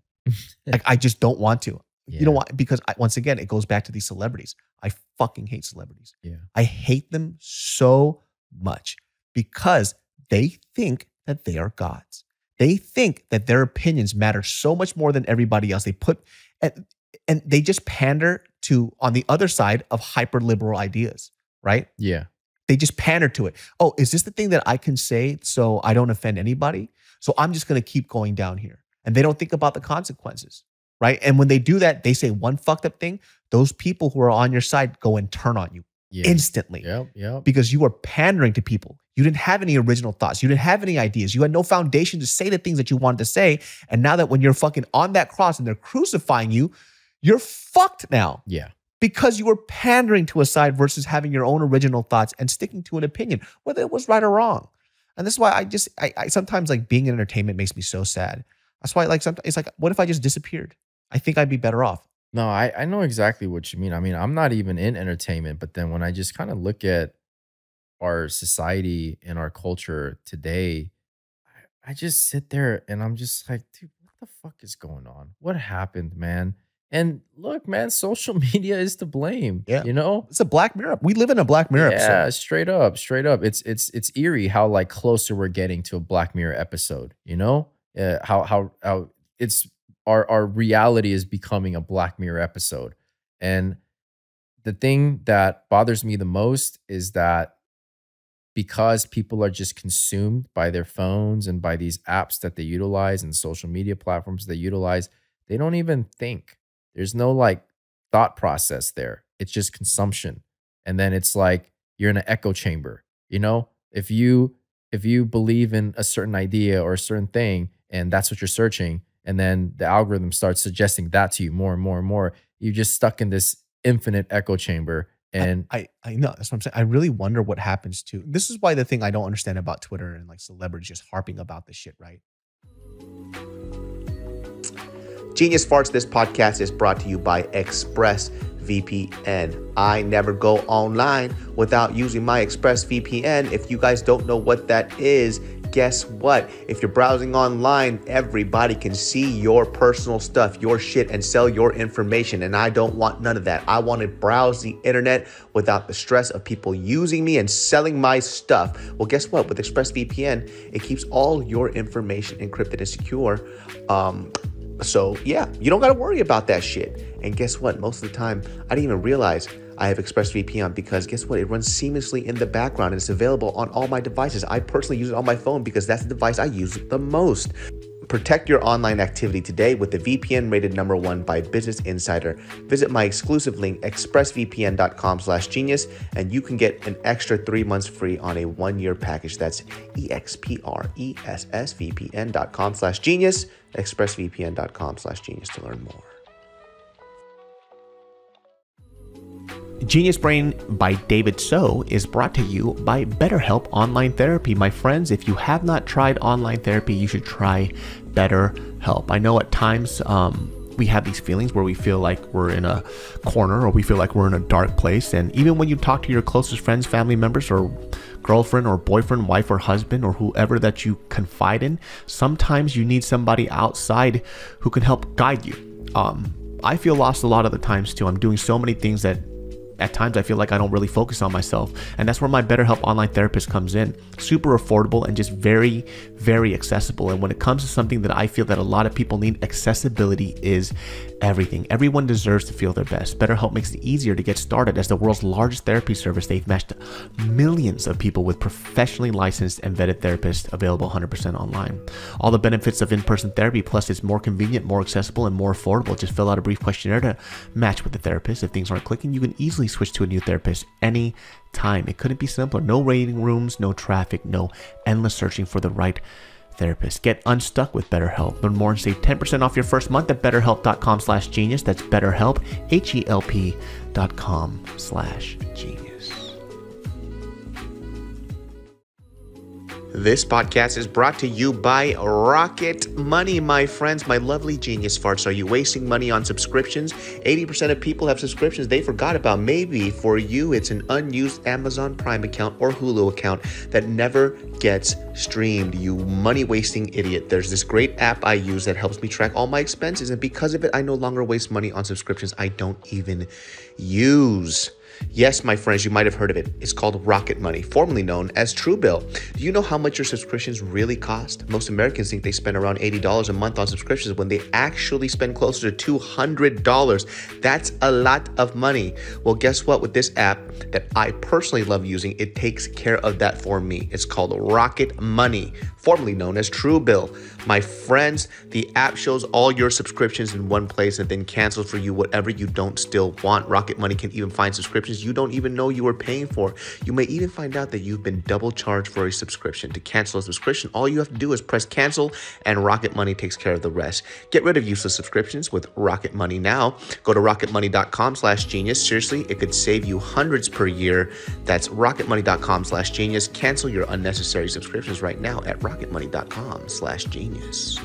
Like I just don't want to. Yeah. You know why? Because once again, it goes back to these celebrities. I fucking hate celebrities. Yeah. I hate them so much because they think that they are gods. They think that their opinions matter so much more than everybody else. They put, and they just pander to, on the other side of hyper-liberal ideas, right? Yeah. They just pander to it. Oh, is this the thing that I can say so I don't offend anybody? So I'm just going to keep going down here. And they don't think about the consequences. Right? And when they do that, they say one fucked up thing, those people who are on your side go and turn on you instantly. Yep, yep. Because you are pandering to people. You didn't have any original thoughts. You didn't have any ideas. You had no foundation to say the things that you wanted to say. And now that when you're fucking on that cross and they're crucifying you, you're fucked now. Yeah. Because you were pandering to a side versus having your own original thoughts and sticking to an opinion, whether it was right or wrong. And that's why I sometimes like being in entertainment makes me so sad. That's why like sometimes it's like, what if I just disappeared? I think I'd be better off. No, I know exactly what you mean. I mean, I'm not even in entertainment, but then when I just kind of look at our society and our culture today, I just sit there and I'm just like, dude, what the fuck is going on? What happened, man? And look, man, social media is to blame. Yeah. You know? It's a black mirror. We live in a black mirror episode. Yeah, straight up, straight up. It's eerie how like closer we're getting to a black mirror episode, you know? How it's our reality is becoming a Black Mirror episode. And the thing that bothers me the most is that because people are just consumed by their phones and by these apps that they utilize and social media platforms they utilize, they don't even think. There's no like thought process there. It's just consumption. And then it's like you're in an echo chamber. You know, if you believe in a certain idea or a certain thing, and that's what you're searching, and then the algorithm starts suggesting that to you more and more and more, you're just stuck in this infinite echo chamber. And I know, that's what I'm saying. I really wonder what happens to, this is why the thing I don't understand about Twitter and like celebrities just harping about this shit, right? Genius Farts, this podcast is brought to you by ExpressVPN. I never go online without using my ExpressVPN. If you guys don't know what that is, guess what? If you're browsing online, everybody can see your personal stuff, your shit, and sell your information. And I don't want none of that. I want to browse the internet without the stress of people using me and selling my stuff. Well, guess what? With ExpressVPN, it keeps all your information encrypted and secure. So yeah, you don't got to worry about that shit. And guess what? Most of the time, I didn't even realize I have ExpressVPN because guess what? It runs seamlessly in the background and it's available on all my devices. I personally use it on my phone because that's the device I use the most. Protect your online activity today with the VPN rated #1 by Business Insider. Visit my exclusive link, expressvpn.com/genius, and you can get an extra 3 months free on a 1-year package. That's expressvpn.com/genius, expressvpn.com/genius to learn more. Genius Brain by David So is brought to you by BetterHelp Online Therapy. My friends, if you have not tried online therapy, you should try BetterHelp. I know at times we have these feelings where we feel like we're in a corner or we feel like we're in a dark place. And even when you talk to your closest friends, family members, or girlfriend or boyfriend, wife or husband, or whoever that you confide in, sometimes you need somebody outside who can help guide you. I feel lost a lot of the times too. I'm doing so many things that at times I feel like I don't really focus on myself. And that's where my BetterHelp online therapist comes in. Super affordable and just very, very accessible. And when it comes to something that I feel that a lot of people need, accessibility is everything. Everyone deserves to feel their best. BetterHelp makes it easier to get started. As the world's largest therapy service, they've matched millions of people with professionally licensed and vetted therapists available 100% online. All the benefits of in-person therapy, plus it's more convenient, more accessible, and more affordable. Just fill out a brief questionnaire to match with the therapist. If things aren't clicking, you can easily switch to a new therapist any time. It couldn't be simpler. No waiting rooms, no traffic, no endless searching for the right therapist. Get unstuck with BetterHelp. Learn more and save 10% off your first month at betterhelp.com/genius. That's BetterHelp, HELP.com/genius. This podcast is brought to you by Rocket Money, my friends, my lovely genius farts. Are you wasting money on subscriptions? 80% of people have subscriptions they forgot about. Maybe for you, it's an unused Amazon Prime account or Hulu account that never gets streamed. You money wasting idiot. There's this great app I use that helps me track all my expenses. And because of it, I no longer waste money on subscriptions I don't even use. Yes, my friends, you might have heard of it. It's called Rocket Money, formerly known as Truebill. Do you know how much your subscriptions really cost? Most Americans think they spend around $80 a month on subscriptions when they actually spend closer to $200. That's a lot of money. Well, guess what? With this app that I personally love using, it takes care of that for me. It's called Rocket Money, formerly known as Truebill. My friends, the app shows all your subscriptions in one place and then cancels for you whatever you don't still want. Rocket Money can even find subscriptions you don't even know you were paying for. You may even find out that you've been double charged for a subscription. To cancel a subscription, all you have to do is press cancel and Rocket Money takes care of the rest. Get rid of useless subscriptions with Rocket Money now. Go to rocketmoney.com/genius. Seriously, it could save you hundreds per year. That's rocketmoney.com/genius. Cancel your unnecessary subscriptions right now at rocketmoney.com/genius.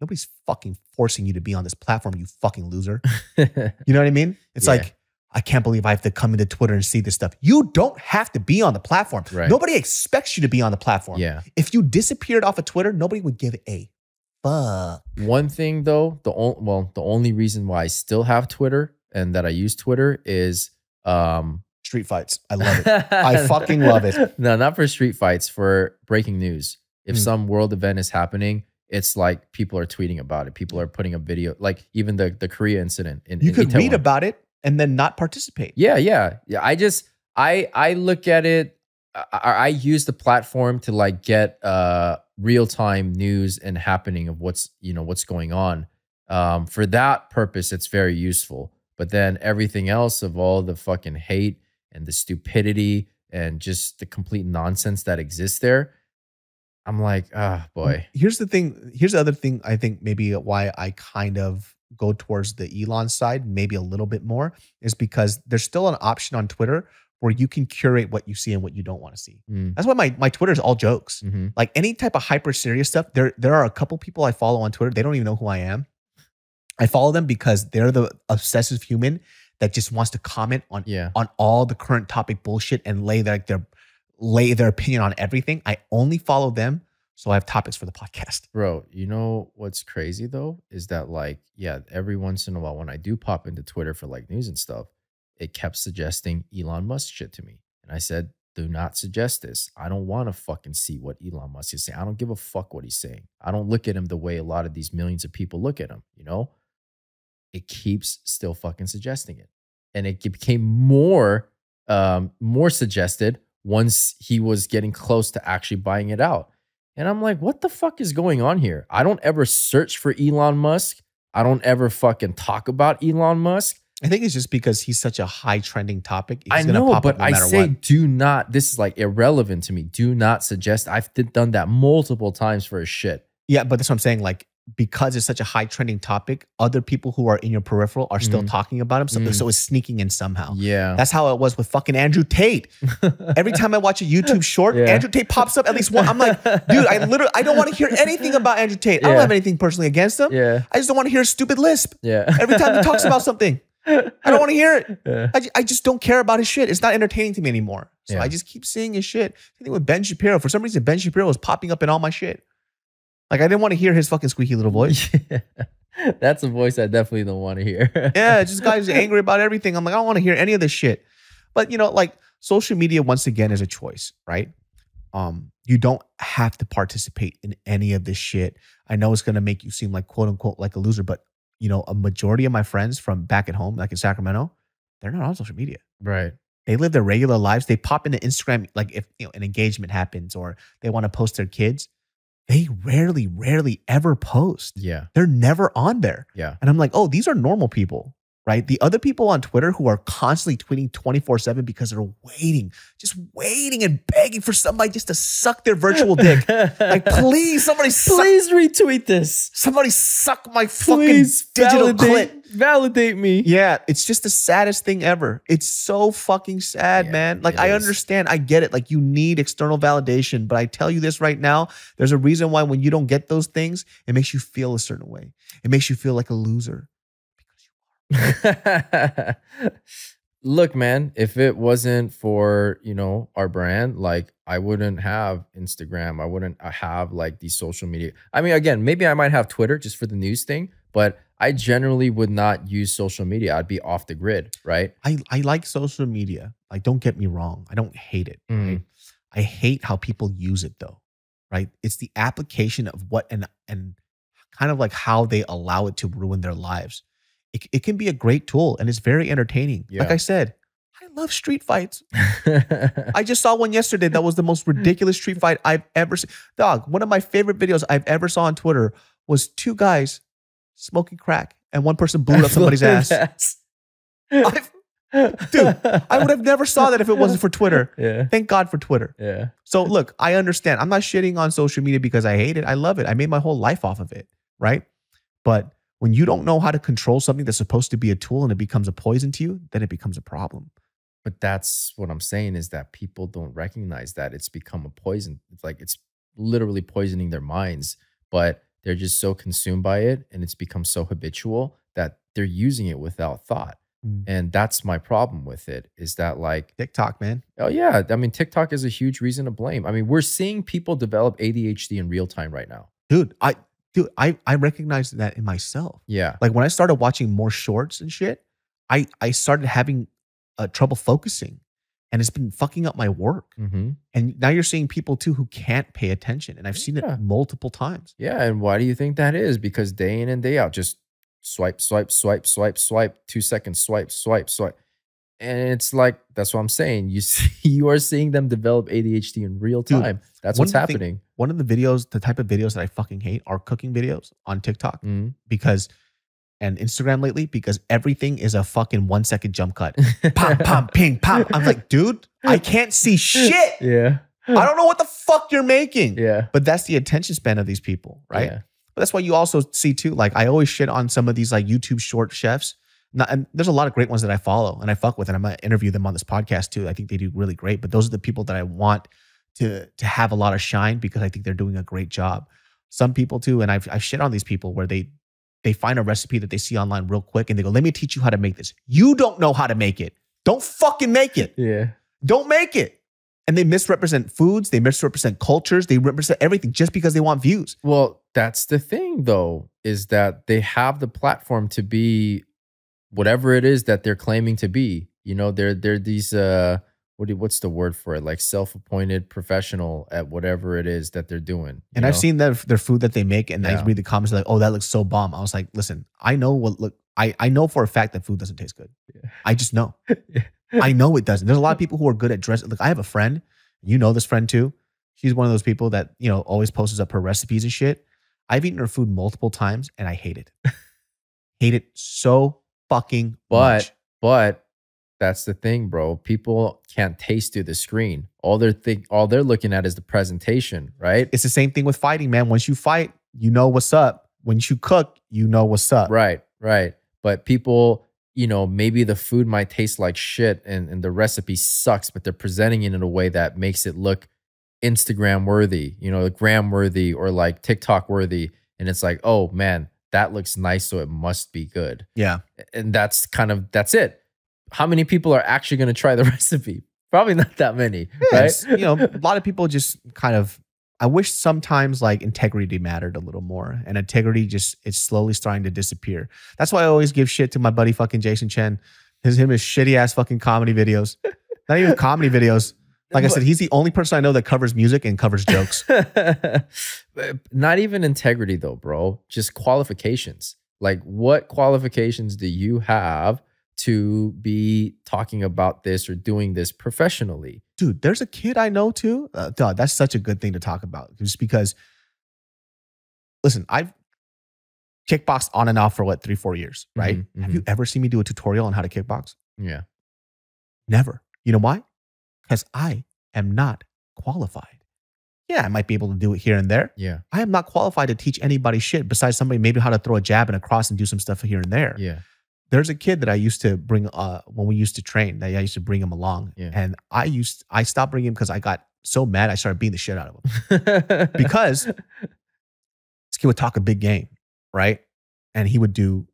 Nobody's fucking forcing you to be on this platform, you fucking loser. You know what I mean? It's like, I can't believe I have to come into Twitter and see this stuff. You don't have to be on the platform. Right. Nobody expects you to be on the platform. Yeah. If you disappeared off of Twitter, nobody would give a fuck. One thing though, the only reason why I still have Twitter and that I use Twitter is street fights. I love it. I fucking love it. No, not for street fights, for breaking news. If some world event is happening, it's like people are tweeting about it. People are putting up video, like even the Korea incident. You could read about it and then not participate. Yeah, yeah, yeah. I look at it. I use the platform to like get real time news and happening of what's going on. For that purpose, it's very useful. But then everything else of all the fucking hate and the stupidity and just the complete nonsense that exists there, I'm like, ah, oh, boy. Here's the thing. Here's the other thing I think maybe why I kind of go towards the Elon side, maybe a little bit more, is because there's still an option on Twitter where you can curate what you see and what you don't want to see. Mm. That's why my Twitter is all jokes. Mm-hmm. Like any type of hyper serious stuff, there are a couple people I follow on Twitter. They don't even know who I am. I follow them because they're the obsessive human that just wants to comment on, on all the current topic bullshit and lay their opinion on everything. I only follow them so I have topics for the podcast. Bro, you know what's crazy though? Is that like, yeah, every once in a while when I do pop into Twitter for like news and stuff, it kept suggesting Elon Musk shit to me. And I said, do not suggest this. I don't want to fucking see what Elon Musk is saying. I don't give a fuck what he's saying. I don't look at him the way a lot of these millions of people look at him, you know? It keeps still fucking suggesting it. And it became more suggested once he was getting close to actually buying it out. And I'm like, what the fuck is going on here? I don't ever search for Elon Musk. I don't ever fucking talk about Elon Musk. I think it's just because he's such a high trending topic. He's I know, but no matter what. Do not, this is like irrelevant to me. Do not suggest. I've done that multiple times for his shit. Yeah, but that's what I'm saying. Like, because it's such a high trending topic, other people who are in your peripheral are still talking about him. So, so it's sneaking in somehow. Yeah. That's how it was with fucking Andrew Tate. Every time I watch a YouTube short, Andrew Tate pops up at least one. I'm like, dude, I don't want to hear anything about Andrew Tate. I don't have anything personally against him. Yeah. I just don't want to hear a stupid lisp. Yeah. Every time he talks about something, I don't want to hear it. Yeah. I just don't care about his shit. It's not entertaining to me anymore. So I just keep seeing his shit. I think with Ben Shapiro, for some reason, Ben Shapiro was popping up in all my shit. Like, I didn't want to hear his fucking squeaky little voice. Yeah. That's a voice I definitely don't want to hear. Yeah, just guys angry about everything. I'm like, I don't want to hear any of this shit. But, you know, like, social media, once again, is a choice, right? You don't have to participate in any of this shit. I know it's going to make you seem like, quote, unquote, like a loser. But, you know, a majority of my friends from back at home, like in Sacramento, they're not on social media. Right. They live their regular lives. They pop into Instagram, like, if, you know, an engagement happens or they want to post their kids. They rarely ever post. Yeah. They're never on there. Yeah. And I'm like, oh, these are normal people, right? The other people on Twitter who are constantly tweeting 24/7 because they're waiting, just waiting and begging for somebody just to suck their virtual dick. Like, please, somebody suck. Please retweet this. Somebody suck my fucking digital clit. Validate me. Yeah. It's just the saddest thing ever. It's so fucking sad, man. Like, I understand. I get it. Like, you need external validation. But I tell you this right now, there's a reason why when you don't get those things, it makes you feel a certain way. It makes you feel like a loser. Look, man, if it wasn't for, you know, our brand, like, I wouldn't have Instagram. I wouldn't have like these social media. I mean, again, maybe I might have Twitter just for the news thing, but I generally would not use social media. I'd be off the grid, right? I like social media. Like, don't get me wrong. I don't hate it. Right? I hate how people use it though, right? It's the application of what and kind of like how they allow it to ruin their lives. It can be a great tool and it's very entertaining. Yeah. Like I said, I love street fights. I just saw one yesterday that was the most ridiculous street fight I've ever seen. Dog, one of my favorite videos I've ever saw on Twitter was two guys smoking crack and one person blew up somebody's ass. Dude, I would have never saw that if it wasn't for Twitter. Yeah. Thank God for Twitter. Yeah. So look, I understand. I'm not shitting on social media because I hate it. I love it. I made my whole life off of it, right? But when you don't know how to control something that's supposed to be a tool and it becomes a poison to you, then it becomes a problem. But that's what I'm saying, is that people don't recognize that it's become a poison. It's like, it's literally poisoning their minds, but they're just so consumed by it and it's become so habitual that they're using it without thought. And that's my problem with it, is that like TikTok, man. Oh yeah. I mean, TikTok is a huge reason to blame. I mean, we're seeing people develop ADHD in real time right now. Dude, I recognized that in myself. Yeah. Like when I started watching more shorts and shit, I started having trouble focusing and it's been fucking up my work. And now you're seeing people too who can't pay attention. And I've seen it multiple times. Yeah. And why do you think that is? Because day in and day out, just swipe, swipe, swipe, swipe, swipe, 2 seconds, swipe, swipe, swipe. And it's like, that's what I'm saying. You are seeing them develop ADHD in real time. Dude, that's what's happening. One of the videos, the type of videos that I fucking hate are cooking videos on TikTok because and Instagram lately because everything is a fucking 1 second jump cut. Pop, pop, ping, pop. I'm like, dude, I can't see shit. Yeah. I don't know what the fuck you're making. Yeah. But that's the attention span of these people, right? Yeah. But that's why you also see too, like I always shit on some of these like YouTube short chefs. And there's a lot of great ones that I follow and I fuck with, and I'm going to interview them on this podcast too. I think they do really great. But those are the people that I want to have a lot of shine because I think they're doing a great job. Some people too, and I shit on these people where they find a recipe that they see online real quick and they go, let me teach you how to make this. You don't know how to make it. Don't fucking make it. Yeah. Don't make it. And they misrepresent foods. They misrepresent cultures. They represent everything just because they want views. Well, that's the thing though, is that they have the platform to be whatever it is that they're claiming to be. You know, they're these, what's the word for it? Like self-appointed professional at whatever it is that they're doing. And I've seen their food that they make, and I read the comments like, oh, that looks so bomb. I was like, listen, I know what, look, I know for a fact that food doesn't taste good. Yeah. I just know. Yeah. I know it doesn't. There's a lot of people who are good at dressing. Look, I have a friend, you know this friend too. She's one of those people that, you know, always posts up her recipes and shit. I've eaten her food multiple times and I hate it. Hate it so fucking much. But that's the thing, bro. People can't taste through the screen. All they're looking at is the presentation, right? It's the same thing with fighting, man. Once you fight, you know what's up. When you cook, you know what's up. Right, right. But people, you know, maybe the food might taste like shit and the recipe sucks, but they're presenting it in a way that makes it look Instagram worthy, you know, gram worthy or like TikTok worthy. And it's like, oh man, that looks nice, so it must be good. Yeah. And that's kind of, that's it. How many people are actually going to try the recipe? Probably not that many, right? You know, a lot of people just kind of, I wish sometimes like integrity mattered a little more, and integrity just, it's slowly starting to disappear. That's why I always give shit to my buddy fucking Jason Chen. His shitty ass fucking comedy videos. Not even comedy videos. Like I said, he's the only person I know that covers music and covers jokes. Not even integrity though, bro. Just qualifications. Like what qualifications do you have to be talking about this or doing this professionally? Dude, there's a kid I know too. That's such a good thing to talk about. Just because, listen, I've kickboxed on and off for what, 3-4 years, right? Mm-hmm. Have you ever seen me do a tutorial on how to kickbox? Yeah. Never. You know why? Because I am not qualified. Yeah, I might be able to do it here and there. Yeah. I am not qualified to teach anybody shit besides somebody maybe how to throw a jab and a cross and do some stuff here and there. Yeah. There's a kid that I used to bring when we used to train. That I used to bring him along, yeah. And I stopped bringing him because I got so mad. I started beating the shit out of him because this kid would talk a big game, right? And he would do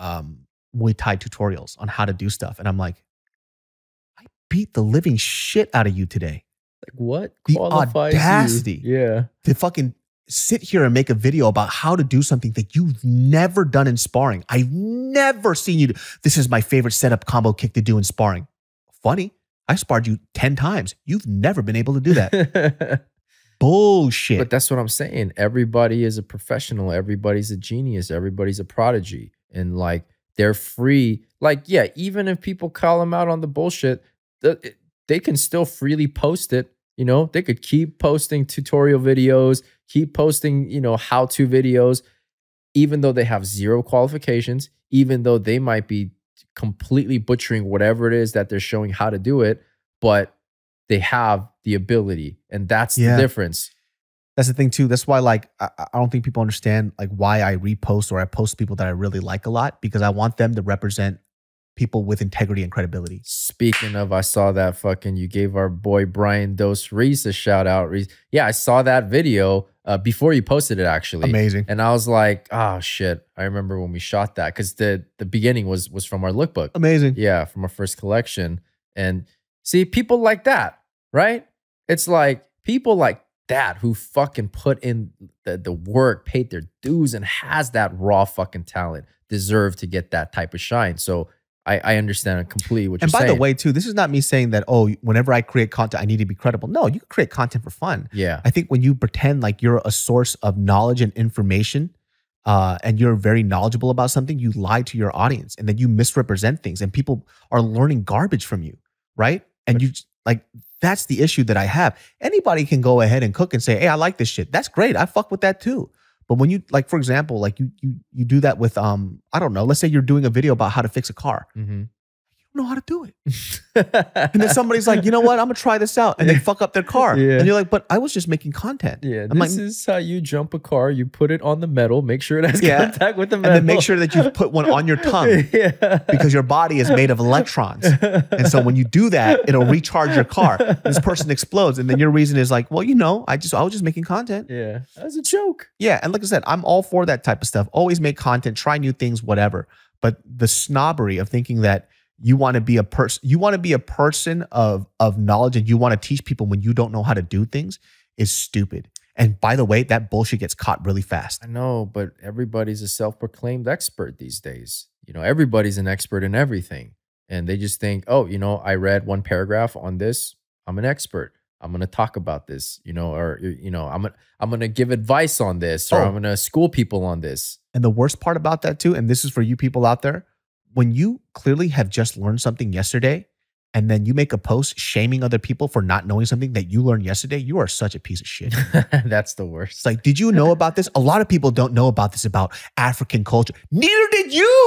Muay Thai tutorials on how to do stuff, and I'm like, I beat the living shit out of you today. Like what? The audacity, yeah, to fucking sit here and make a video about how to do something that you've never done in sparring. I've never seen you do. This is my favorite setup combo kick to do in sparring. Funny, I sparred you 10 times. You've never been able to do that. Bullshit. But that's what I'm saying. Everybody is a professional. Everybody's a genius. Everybody's a prodigy. And like, they're free. Like, yeah, even if people call them out on the bullshit, they can still freely post it. You know, they could keep posting tutorial videos, keep posting, you know, how-to videos, even though they have zero qualifications, even though they might be completely butchering whatever it is that they're showing how to do it, but they have the ability. And that's the difference. That's the thing too. That's why like, I don't think people understand like why I repost or I post people that I really like a lot, because I want them to represent people with integrity and credibility. Speaking of, I saw that fucking, you gave our boy Brian Dos Reese a shout out. Yeah, I saw that video before you posted it actually. Amazing. And I was like, oh shit, I remember when we shot that, because the beginning was from our lookbook. Amazing. Yeah, from our first collection. And see, people like that, right? It's like people like that who fucking put in the work, paid their dues, and has that raw fucking talent deserve to get that type of shine. So I understand completely what you're saying. And by the way, too, this is not me saying that, oh, whenever I create content, I need to be credible. No, you can create content for fun. Yeah. I think when you pretend like you're a source of knowledge and information and you're very knowledgeable about something, you lie to your audience and then you misrepresent things and people are learning garbage from you, right? And you, like, that's the issue that I have. Anybody can go ahead and cook and say, hey, I like this shit. That's great. I fuck with that too. But when you, like, for example, like you do that with, I don't know, let's say you're doing a video about how to fix a car. Mm-hmm. Know how to do it. And then somebody's like, you know what, I'm gonna try this out, and they fuck up their car. Yeah. And you're like, but I was just making content. Yeah, I'm this, like, is how you jump a car. You put it on the metal, make sure it has contact with the metal, and then make sure that you put one on your tongue. Yeah. Because your body is made of electrons, and so when you do that, it'll recharge your car. This person explodes, and then your reason is like, well, you know, I was just making content. Yeah, that's a joke. Yeah, and like I said, I'm all for that type of stuff. Always make content, try new things, whatever. But the snobbery of thinking that you want to be a person. You want to be a person of knowledge, and you want to teach people when you don't know how to do things is stupid. And by the way, that bullshit gets caught really fast. I know, but everybody's a self-proclaimed expert these days. You know, everybody's an expert in everything, and they just think, oh, you know, I read one paragraph on this, I'm an expert. I'm gonna talk about this, you know, or you know, I'm gonna give advice on this, or I'm gonna school people on this. And the worst part about that too, and this is for you people out there. When you clearly have just learned something yesterday, and then you make a post shaming other people for not knowing something that you learned yesterday, you are such a piece of shit. That's the worst. It's like, did you know about this? A lot of people don't know about this, about African culture. Neither did you.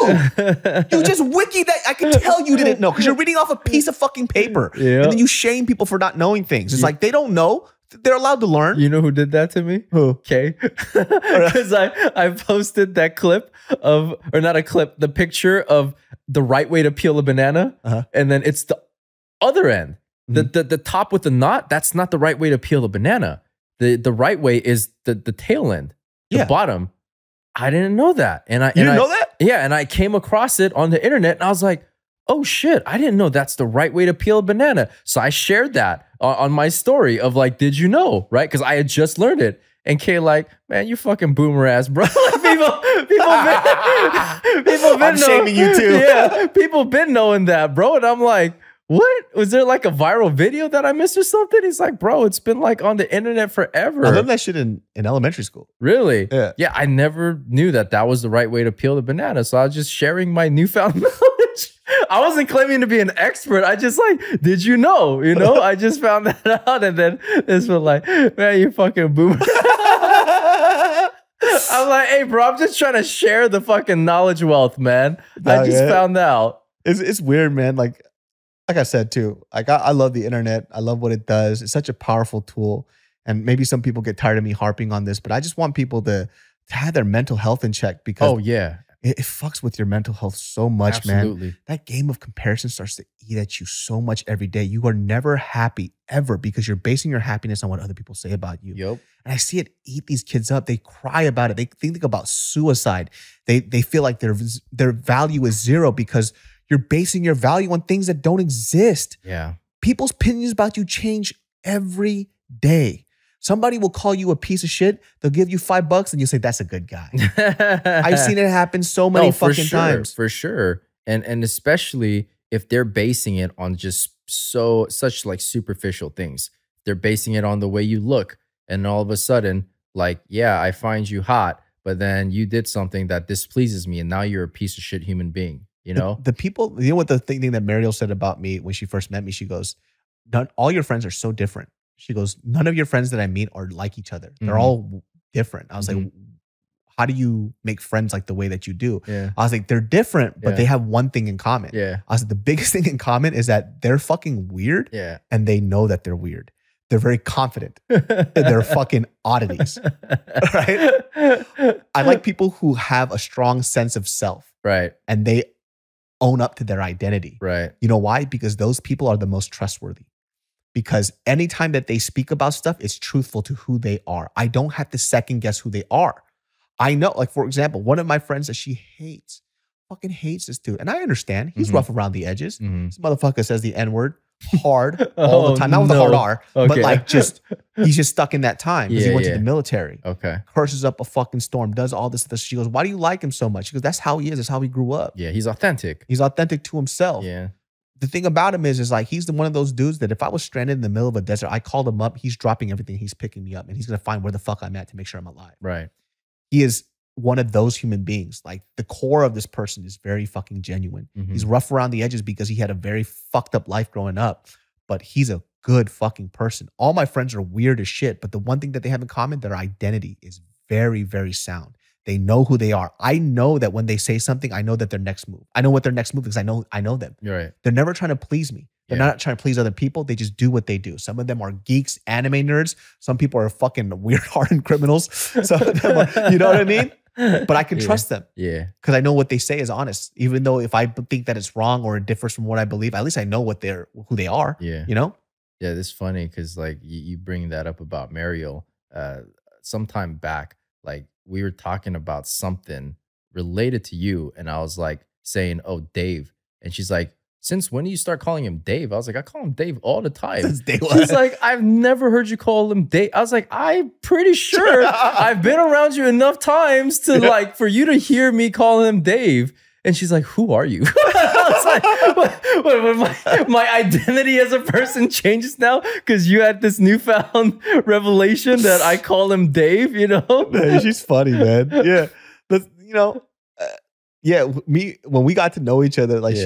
You just wiki that. I can tell you didn't know because you're reading off a piece of fucking paper. Yep. And then you shame people for not knowing things. It's like, they don't know. They're allowed to learn. You know who did that to me? Who? Kay. Because I posted that clip of, or not a clip, the picture of the right way to peel a banana. And then it's the other end. Mm-hmm. The top with the knot, that's not the right way to peel a banana. The right way is the tail end, the bottom. I didn't know that. And you didn't know that? Yeah. And I came across it on the internet and I was like, oh shit, I didn't know that's the right way to peel a banana. So I shared that on my story of like, did you know, right? Because I had just learned it. And Kay like, man, you fucking boomer ass, bro. Like, people been shaming you too. Yeah, people been knowing that, bro. And I'm like, what? Was there like a viral video that I missed or something? He's like, bro, it's been like on the internet forever. I learned that shit in elementary school. Really? Yeah. Yeah, I never knew that that was the right way to peel the banana. So I was just sharing my newfound knowledge. I wasn't claiming to be an expert. I just like, did you know? You know, I just found that out. And then this was like, man, you fucking boomer. I'm like, hey, bro, I'm just trying to share the fucking knowledge wealth, man. I just found out. It's weird, man. Like I said, too, like I love the internet. I love what it does. It's such a powerful tool. And maybe some people get tired of me harping on this, but I just want people to have their mental health in check because it fucks with your mental health so much. Absolutely. Man. That game of comparison starts to eat at you so much every day. You are never happy ever because you're basing your happiness on what other people say about you. Yep. And I see it eat these kids up. They cry about it. They think about suicide. They feel like their value is zero because you're basing your value on things that don't exist. Yeah. People's opinions about you change every day. Somebody will call you a piece of shit. They'll give you $5 and you'll say, that's a good guy. I've seen it happen so many fucking times. For sure. And especially if they're basing it on just such like superficial things. They're basing it on the way you look. And all of a sudden, like, yeah, I find you hot, but then you did something that displeases me. And now you're a piece of shit human being, you know? The people, you know what the thing that Mariel said about me when she first met me, she goes, all your friends are so different. She goes, none of your friends that I meet are like each other. They're all different. I was like, how do you make friends like the way that you do? Yeah. I was like, they're different, but they have one thing in common. Yeah. I was like, the biggest thing in common is that they're fucking weird and they know that they're weird. They're very confident in their fucking oddities, right? I like people who have a strong sense of self. Right. And they own up to their identity. Right. You know why? Because those people are the most trustworthy. Because anytime that they speak about stuff, it's truthful to who they are. I don't have to second guess who they are. I know, like, for example, one of my friends that she hates, fucking hates this dude. And I understand. He's rough around the edges. This motherfucker says the N-word hard all the time. Not with a hard R, but like just, he's just stuck in that time because he went to the military. Okay. Curses up a fucking storm, does all this stuff. She goes, why do you like him so much? She goes, that's how he is. That's how he grew up. Yeah, he's authentic. He's authentic to himself. Yeah. The thing about him is like, he's one of those dudes that if I was stranded in the middle of a desert, I called him up, he's dropping everything, he's picking me up, and he's going to find where the fuck I'm at to make sure I'm alive. Right. He is one of those human beings. Like, the core of this person is very fucking genuine. He's rough around the edges because he had a very fucked up life growing up, but he's a good fucking person. All my friends are weird as shit, but the one thing that they have in common, their identity is very, very sound. They know who they are. I know that when they say something, I know that their next move. I know what their next move is. I know them. You're right. They're never trying to please me. They're not trying to please other people. They just do what they do. Some of them are geeks, anime nerds. Some people are fucking weird, hardened criminals. Some of them are, you know what I mean? But I can trust them. Yeah. Because I know what they say is honest. Even though if I think that it's wrong or it differs from what I believe, at least I know what they're, who they are. Yeah. You know? Yeah, this is funny because like you bring that up about Mariel. Sometime back, like we were talking about something related to you. And I was like saying, oh, Dave. And she's like, since when do you start calling him Dave? I was like, I call him Dave all the time. She's like, I've never heard you call him Dave. I was like, I'm pretty sure I've been around you enough times to like, for you to hear me call him Dave. And she's like, who are you? I was like, my identity as a person changes now because you had this newfound revelation that I call him Dave, you know? Man, she's funny, man. Yeah. That's, you know, yeah, me when we got to know each other, like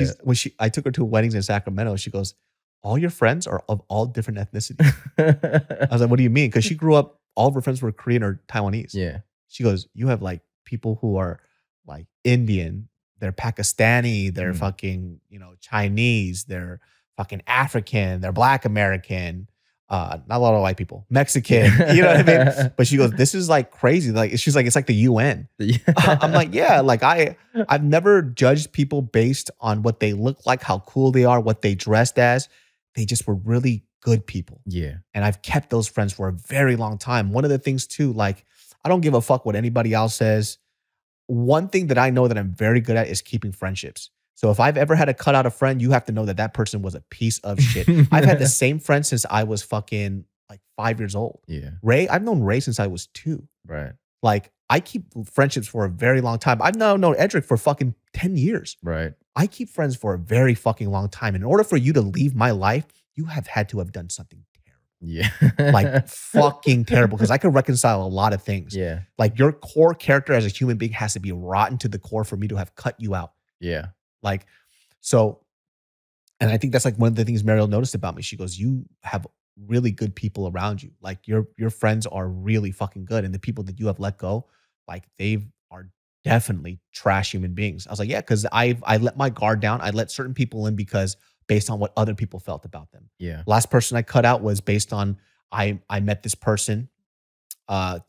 I took her to weddings in Sacramento. She goes, "All your friends are of all different ethnicities." I was like, "What do you mean?" Because she grew up, all of her friends were Korean or Taiwanese. Yeah, she goes, "You have like people who are like Indian, they're Pakistani, they're fucking Chinese, they're fucking African, they're Black American." Not a lot of white people, Mexican, you know what I mean? But she goes, this is like crazy. Like, she's like, it's like the UN. I'm like, yeah, like I've never judged people based on what they look like, how cool they are, what they dressed as. They just were really good people. Yeah. And I've kept those friends for a very long time. One of the things too, like, I don't give a fuck what anybody else says. One thing that I know that I'm very good at is keeping friendships. So if I've ever had to cut out a friend, you have to know that that person was a piece of shit. I've had the same friend since I was fucking like 5 years old. Yeah. Ray, I've known Ray since I was 2. Right. Like I keep friendships for a very long time. I've now known Edric for fucking 10 years. Right. I keep friends for a very fucking long time. In order for you to leave my life, you have had to have done something terrible. Yeah. Like fucking terrible. Because I could reconcile a lot of things. Yeah. Like your core character as a human being has to be rotten to the core for me to have cut you out. Yeah. Like, so, and I think that's like one of the things Mariel noticed about me. She goes, you have really good people around you. Like your friends are really fucking good. And the people that you have let go, like they are definitely trash human beings. I was like, yeah, because I let my guard down. I let certain people in because based on what other people felt about them. Yeah. Last person I cut out was based on, I met this person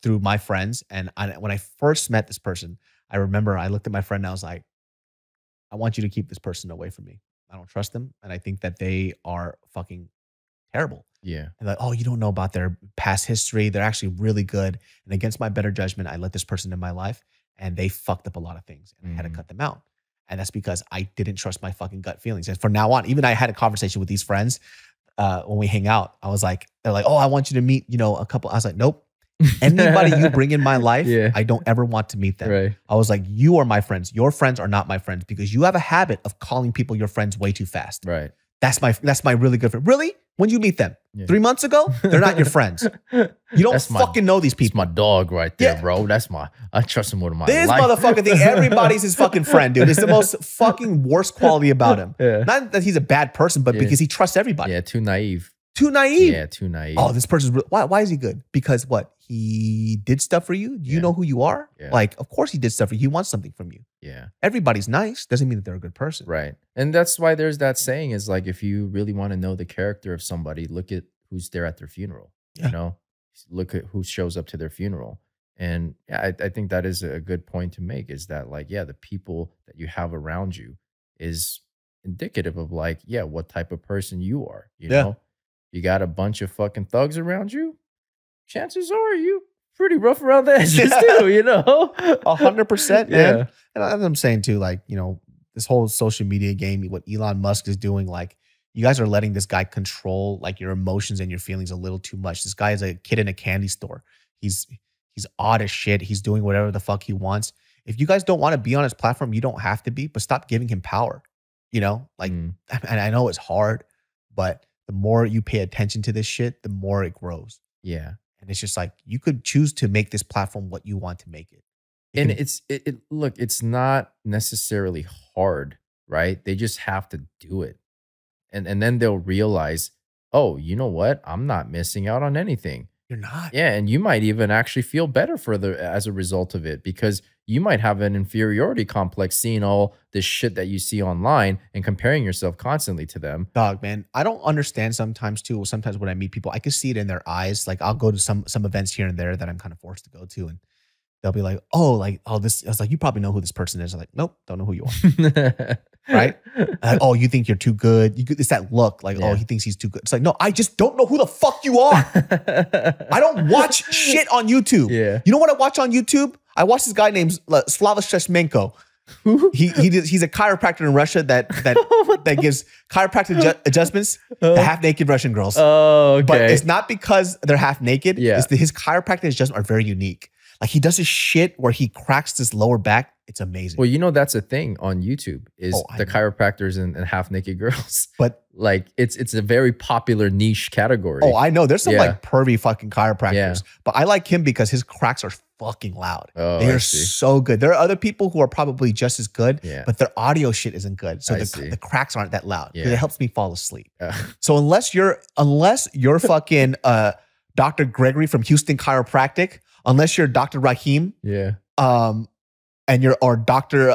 through my friends. And when I first met this person, I remember I looked at my friend and I was like, I want you to keep this person away from me. I don't trust them. And I think that they are fucking terrible. Yeah. And like, oh, you don't know about their past history. They're actually really good. And against my better judgment, I let this person in my life and they fucked up a lot of things and I had to cut them out. And that's because I didn't trust my fucking gut feelings. And from now on, even I had a conversation with these friends when we hang out. I was like, they're like, oh, I want you to meet, a couple. I was like, nope. Anybody you bring in my life, I don't ever want to meet them. Right. I was like, you are my friends. Your friends are not my friends because you have a habit of calling people your friends way too fast. Right. That's my really good friend. Really? When you meet them? 3 months ago? They're not your friends. You don't fucking know these people. That's my dog right there, bro. That's my, I trust him with my life. This motherfucker thing, everybody's his fucking friend, dude. It's the most fucking worst quality about him. Yeah. Not that he's a bad person, but because he trusts everybody. Yeah, too naive. Too naive. Yeah, too naive. Oh, this person's real. Why is he good? Because what? He did stuff for you. Do you know who you are? Yeah. Like, of course he did stuff for you. He wants something from you. Yeah. Everybody's nice. Doesn't mean that they're a good person. Right. And that's why there's that saying is like, if you really want to know the character of somebody, look at who's there at their funeral. Yeah. You know, look at who shows up to their funeral. And I think that is a good point to make is that like, yeah, the people that you have around you is indicative of like, yeah, what type of person you are, you know? You got a bunch of fucking thugs around you, chances are you pretty rough around the edges too, you know? 100%, man. Yeah. And as I'm saying too, like, you know, this whole social media game, what Elon Musk is doing, like, you guys are letting this guy control, like, your emotions and your feelings a little too much. This guy is a kid in a candy store. He's odd as shit. He's doing whatever the fuck he wants. If you guys don't want to be on his platform, you don't have to be, but stop giving him power, you know? Like, and I know it's hard, but the more you pay attention to this shit, the more it grows. Yeah. And it's just like, you could choose to make this platform what you want to make it. Look, it's not necessarily hard, right? They just have to do it. And then they'll realize, oh, you know what? I'm not missing out on anything. You're not. Yeah, and you might even actually feel better as a result of it, because you might have an inferiority complex seeing all this shit that you see online and comparing yourself constantly to them. Dog, man, I don't understand sometimes too. Sometimes when I meet people, I can see it in their eyes. Like I'll go to some events here and there that I'm kind of forced to go to, and they'll be like, "Oh, this." I was like, "You probably know who this person is." I'm like, "Nope, don't know who you are." Right? Like, "Oh, you think you're too good." It's that look, like, "Oh, he thinks he's too good." It's like, no, I just don't know who the fuck you are. I don't watch shit on YouTube. Yeah. You know what I watch on YouTube? I watch this guy named Slava Sheshmenko. He's a chiropractor in Russia that gives chiropractic adjustments to half naked Russian girls. Oh, okay. But it's not because they're half naked. Yeah. It's that his chiropractic adjustments are very unique. Like he does this shit where he cracks this lower back. It's amazing. Well, you know, that's a thing on YouTube is the chiropractors and half naked girls. But like it's a very popular niche category. Oh, I know. There's some like pervy fucking chiropractors. Yeah. But I like him because his cracks are fucking loud. Oh, they are so good. There are other people who are probably just as good, but their audio shit isn't good. So the cracks aren't that loud. Yeah. It helps me fall asleep. So unless you're fucking Dr. Gregory from Houston Chiropractic, unless you're Dr. Raheem, and you're or Dr.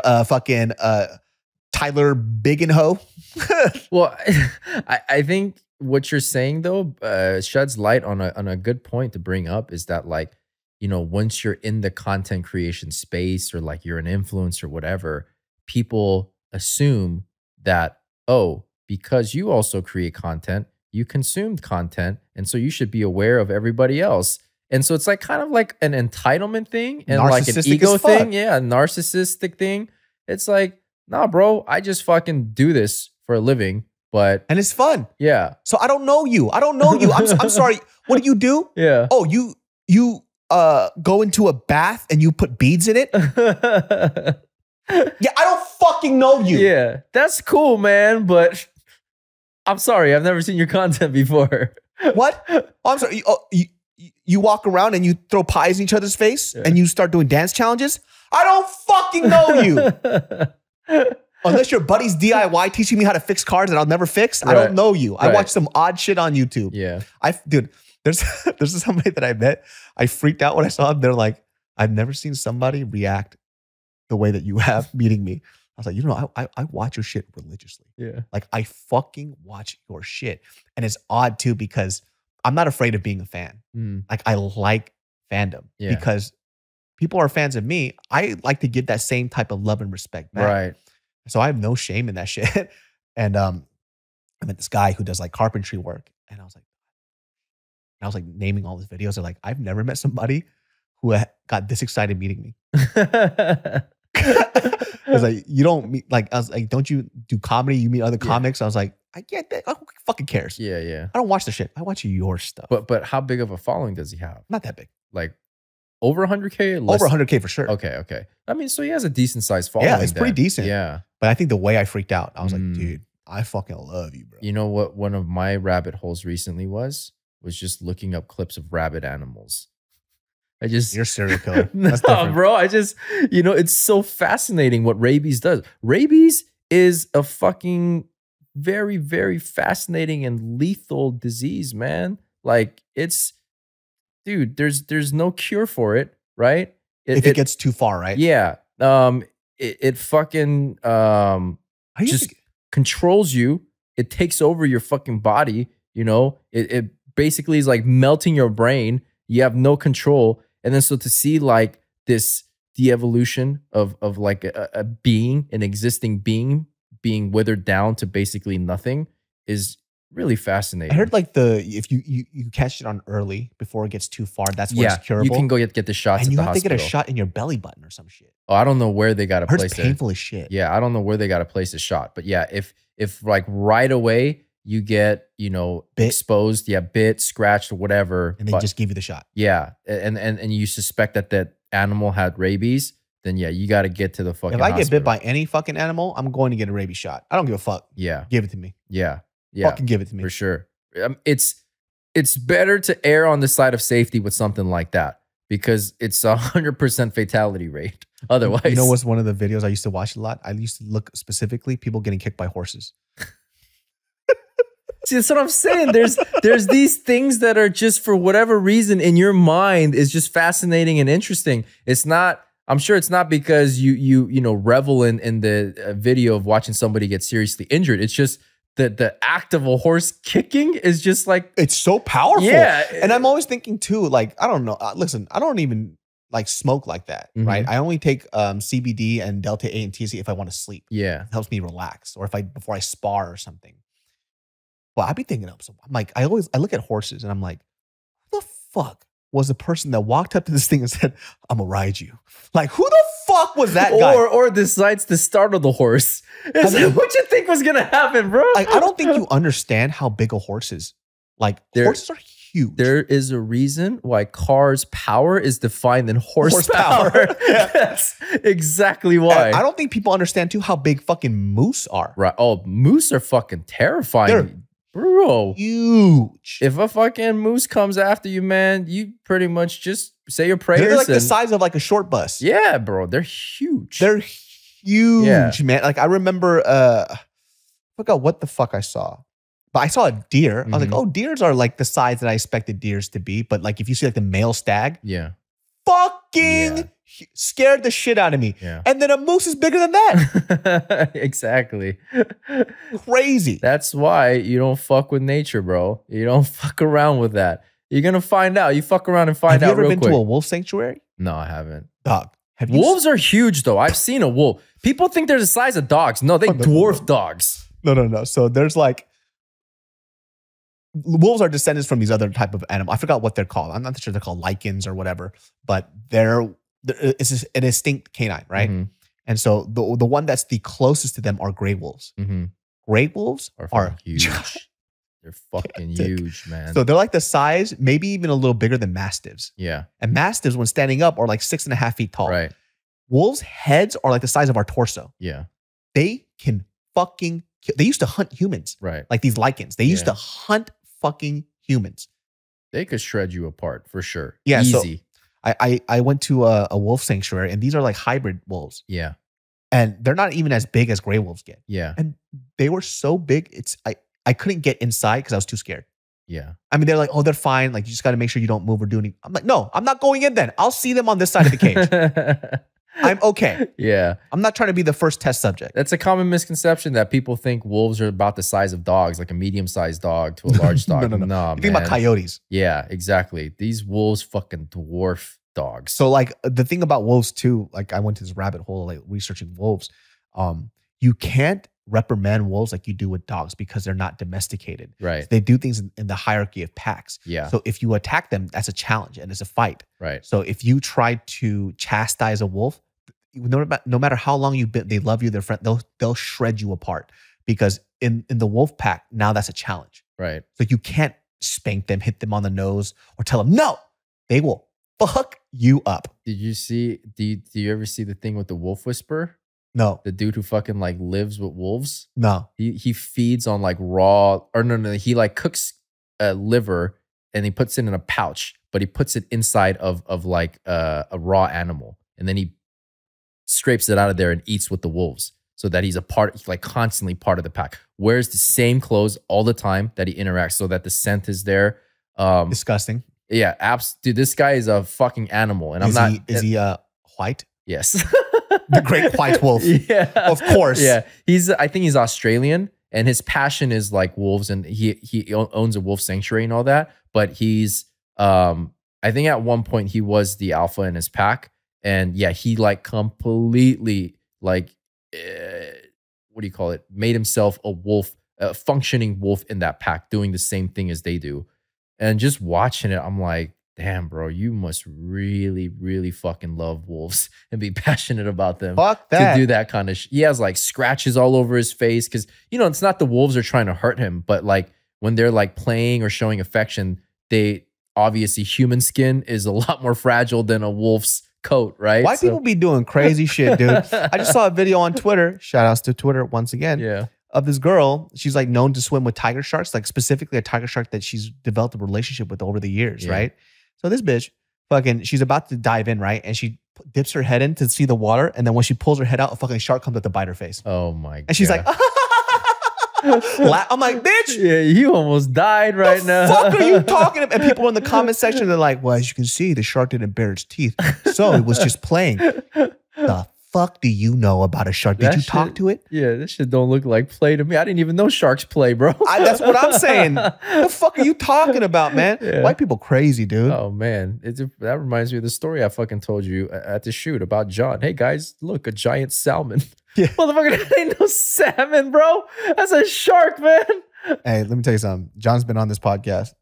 Tyler Bigenhoe. Well, I think what you're saying though sheds light on a good point to bring up, is that like, you know, once you're in the content creation space or like you're an influencer or whatever, people assume that, oh, because you also create content, you consumed content, and so you should be aware of everybody else. And so it's like kind of like an entitlement thing and like an ego thing. Yeah, a narcissistic thing. It's like, nah, bro, I just fucking do this for a living, but... And it's fun. Yeah. So I don't know you. I don't know you. I'm sorry. What do? Yeah. Oh, you go into a bath and you put beads in it? Yeah, I don't fucking know you. Yeah, that's cool, man, but I'm sorry. I've never seen your content before. What? Oh, I'm sorry. You walk around and you throw pies in each other's face and you start doing dance challenges? I don't fucking know you. Unless your buddy's DIY teaching me how to fix cars that I'll never fix. Right. I don't know you. Right. I watch some odd shit on YouTube. Yeah. Dude, there's somebody that I met. I freaked out when I saw him. They're like, I've never seen somebody react the way that you have meeting me. I was like, you know, I watch your shit religiously. Yeah. Like I fucking watch your shit. And it's odd too, because I'm not afraid of being a fan. Like I like fandom because people are fans of me. I like to give that same type of love and respect back. Right. So I have no shame in that shit. And I met this guy who does like carpentry work, and I was like naming all his videos. They're like, I've never met somebody who got this excited meeting me. I was like, you don't meet, like, I was like, don't you do comedy? You meet other comics? I was like, I get that. Who fucking cares? Yeah, yeah. I don't watch the shit. I watch your stuff. But how big of a following does he have? Not that big. Like over 100K? Over 100K for sure. Okay, okay. I mean, so he has a decent sized following. Yeah, it's pretty decent. Yeah. But I think the way I freaked out, I was like, dude, I fucking love you, bro. You know what one of my rabbit holes recently was just looking up clips of rabbit animals. You're serial killer. No, bro. You know, it's so fascinating what rabies does. Rabies is a fucking very, very fascinating and lethal disease, man. Like it's, dude, there's no cure for it, right? If it gets too far, right? Yeah. It fucking just controls you. It takes over your fucking body. You know, it basically is like melting your brain. You have no control. And then so to see like this de-evolution of like a being, an existing being being withered down to basically nothing is really fascinating. I heard like if you catch it on early before it gets too far, that's where it's curable. You can go get the shots at the hospital. And you have to get a shot in your belly button or some shit. Oh, I don't know where they got to place it. It's painful as shit. Yeah, I don't know where they got to place a shot. But yeah, if like right away you get, you know, exposed, bit, scratched, or whatever. And they just give you the shot. Yeah. And you suspect that animal had rabies, then yeah, you got to get to the fucking hospital. If I get bit by any fucking animal, I'm going to get a rabies shot. I don't give a fuck. Yeah. Give it to me. Yeah. Yeah. Fucking give it to me. For sure. It's better to err on the side of safety with something like that, because it's 100% fatality rate. Otherwise. You know what's one of the videos I used to watch a lot? I used to look specifically people getting kicked by horses. See, that's what I'm saying. There's these things that are just for whatever reason in your mind is just fascinating and interesting. It's not, I'm sure it's not because you revel in the video of watching somebody get seriously injured. It's just that the act of a horse kicking is just like, it's so powerful. Yeah. And I'm always thinking too, like, I don't know. Listen, I don't even like smoke like that, right? I only take CBD and Delta 8 and THC if I want to sleep. Yeah. It helps me relax, or if before I spar or something. Well, I'd be thinking of someone. I'm like, I look at horses and I'm like, who the fuck was the person that walked up to this thing and said, I'm gonna ride you? Like, who the fuck was that guy? Or decides to startle the horse. It's like, what you think was gonna happen, bro? Like, I don't think you understand how big a horse is. Like, horses are huge. There is a reason why cars' power is defined in horsepower. Yeah. That's exactly why. And I don't think people understand too how big fucking moose are. Right? Oh, moose are fucking terrifying. Bro, huge. If a fucking moose comes after you, man, you pretty much just say your prayers. They're like the size of like a short bus. Yeah, bro, they're huge. They're huge, man. Like, I remember, I forgot what the fuck I saw, but I saw a deer. I was like, oh, deers are like the size that I expected deers to be. But like, if you see like the male stag, fucking scared the shit out of me. Yeah. And then a moose is bigger than that. Exactly. Crazy. That's why you don't fuck with nature, bro. You don't fuck around with that. You're going to find out. You fuck around and find out real quick. Have you ever been to a wolf sanctuary? No, I haven't. Dog. Wolves are huge, though. I've seen a wolf. People think they're the size of dogs. No, they dwarf dogs. No, no, no. So there's like... Wolves are descendants from these other type of animals. I forgot what they're called. I'm not sure they're called lichens or whatever, but it's an extinct canine, right? And so the one that's the closest to them are gray wolves. Gray wolves are huge. They're fucking huge, man. So they're like the size, maybe even a little bigger than mastiffs. Yeah. And mastiffs, when standing up, are like 6.5 feet tall. Right. Wolves' heads are like the size of our torso. Yeah. They can fucking kill. They used to hunt humans. Right. Like these lichens. They used to hunt fucking humans. They could shred you apart for sure. Yeah, easy. So I went to a wolf sanctuary, and these are like hybrid wolves. Yeah, and they're not even as big as gray wolves get. Yeah, and they were so big, I couldn't get inside because I was too scared. Yeah, I mean, they're like, oh, they're fine. Like, you just got to make sure you don't move or do anything. I'm like, no, I'm not going in. Then I'll see them on this side of the cage. I'm okay. Yeah. I'm not trying to be the first test subject. That's a common misconception that people think wolves are about the size of dogs, like a medium-sized dog to a large dog. No, man. You think about coyotes. Yeah, exactly. These wolves fucking dwarf dogs. So like the thing about wolves too, like I went to this rabbit hole like researching wolves. You can't reprimand wolves like you do with dogs because they're not domesticated. Right. So they do things in the hierarchy of packs. Yeah. So if you attack them, that's a challenge and it's a fight. Right. So if you try to chastise a wolf, no matter how long you've been, they love you, they're friend, they'll shred you apart because in the wolf pack, now that's a challenge. Right. So you can't spank them, hit them on the nose, or tell them no. They will fuck you up. Did you see, do you ever see the thing with the wolf whisperer? No. The dude who fucking like lives with wolves? No. He feeds on like raw, or no, he like cooks a liver and he puts it in a pouch, but he puts it inside of like a raw animal. And then he scrapes it out of there and eats with the wolves so that he's like constantly part of the pack. Wears the same clothes all the time that he interacts so that the scent is there. Disgusting. Yeah. Dude, this guy is a fucking animal. And is he white? Yes. The great white wolf. Yeah. Of course. Yeah. I think he's Australian, and his passion is like wolves, and he owns a wolf sanctuary and all that. But he's, I think at one point he was the alpha in his pack. And yeah, he like completely like, what do you call it? Made himself a wolf, a functioning wolf in that pack, doing the same thing as they do. And just watching it, I'm like, damn, bro, you must really, really fucking love wolves and be passionate about them. Fuck that. To do that kind of shit. He has like scratches all over his face because, you know, it's not the wolves are trying to hurt him, but like when they're like playing or showing affection, they obviously, human skin is a lot more fragile than a wolf's coat, right? Why people be doing crazy shit, dude? I just saw a video on Twitter. Shout outs to Twitter once again. Yeah. Of this girl, she's like known to swim with tiger sharks, like specifically a tiger shark that she's developed a relationship with over the years, right? So this bitch, fucking, she's about to dive in, right? And she dips her head in to see the water. And then when she pulls her head out, a fucking shark comes up to bite her face. Oh my God. And she's like, I'm like, bitch. Yeah, you almost died right now. What the fuck are you talking about? And people in the comment section, they're like, well, as you can see, the shark didn't bare its teeth, so it was just playing. The fuck do you know about a shark? Did you talk to it? Yeah, this shit don't look like play to me. I didn't even know sharks play, bro. That's what I'm saying. The fuck are you talking about, man? Yeah. White people crazy, dude. Oh, man. That reminds me of the story I fucking told you at the shoot about John. Hey, guys, look, a giant salmon. Yeah. Motherfucker, that ain't no salmon, bro. That's a shark, man. Hey, let me tell you something. John's been on this podcast.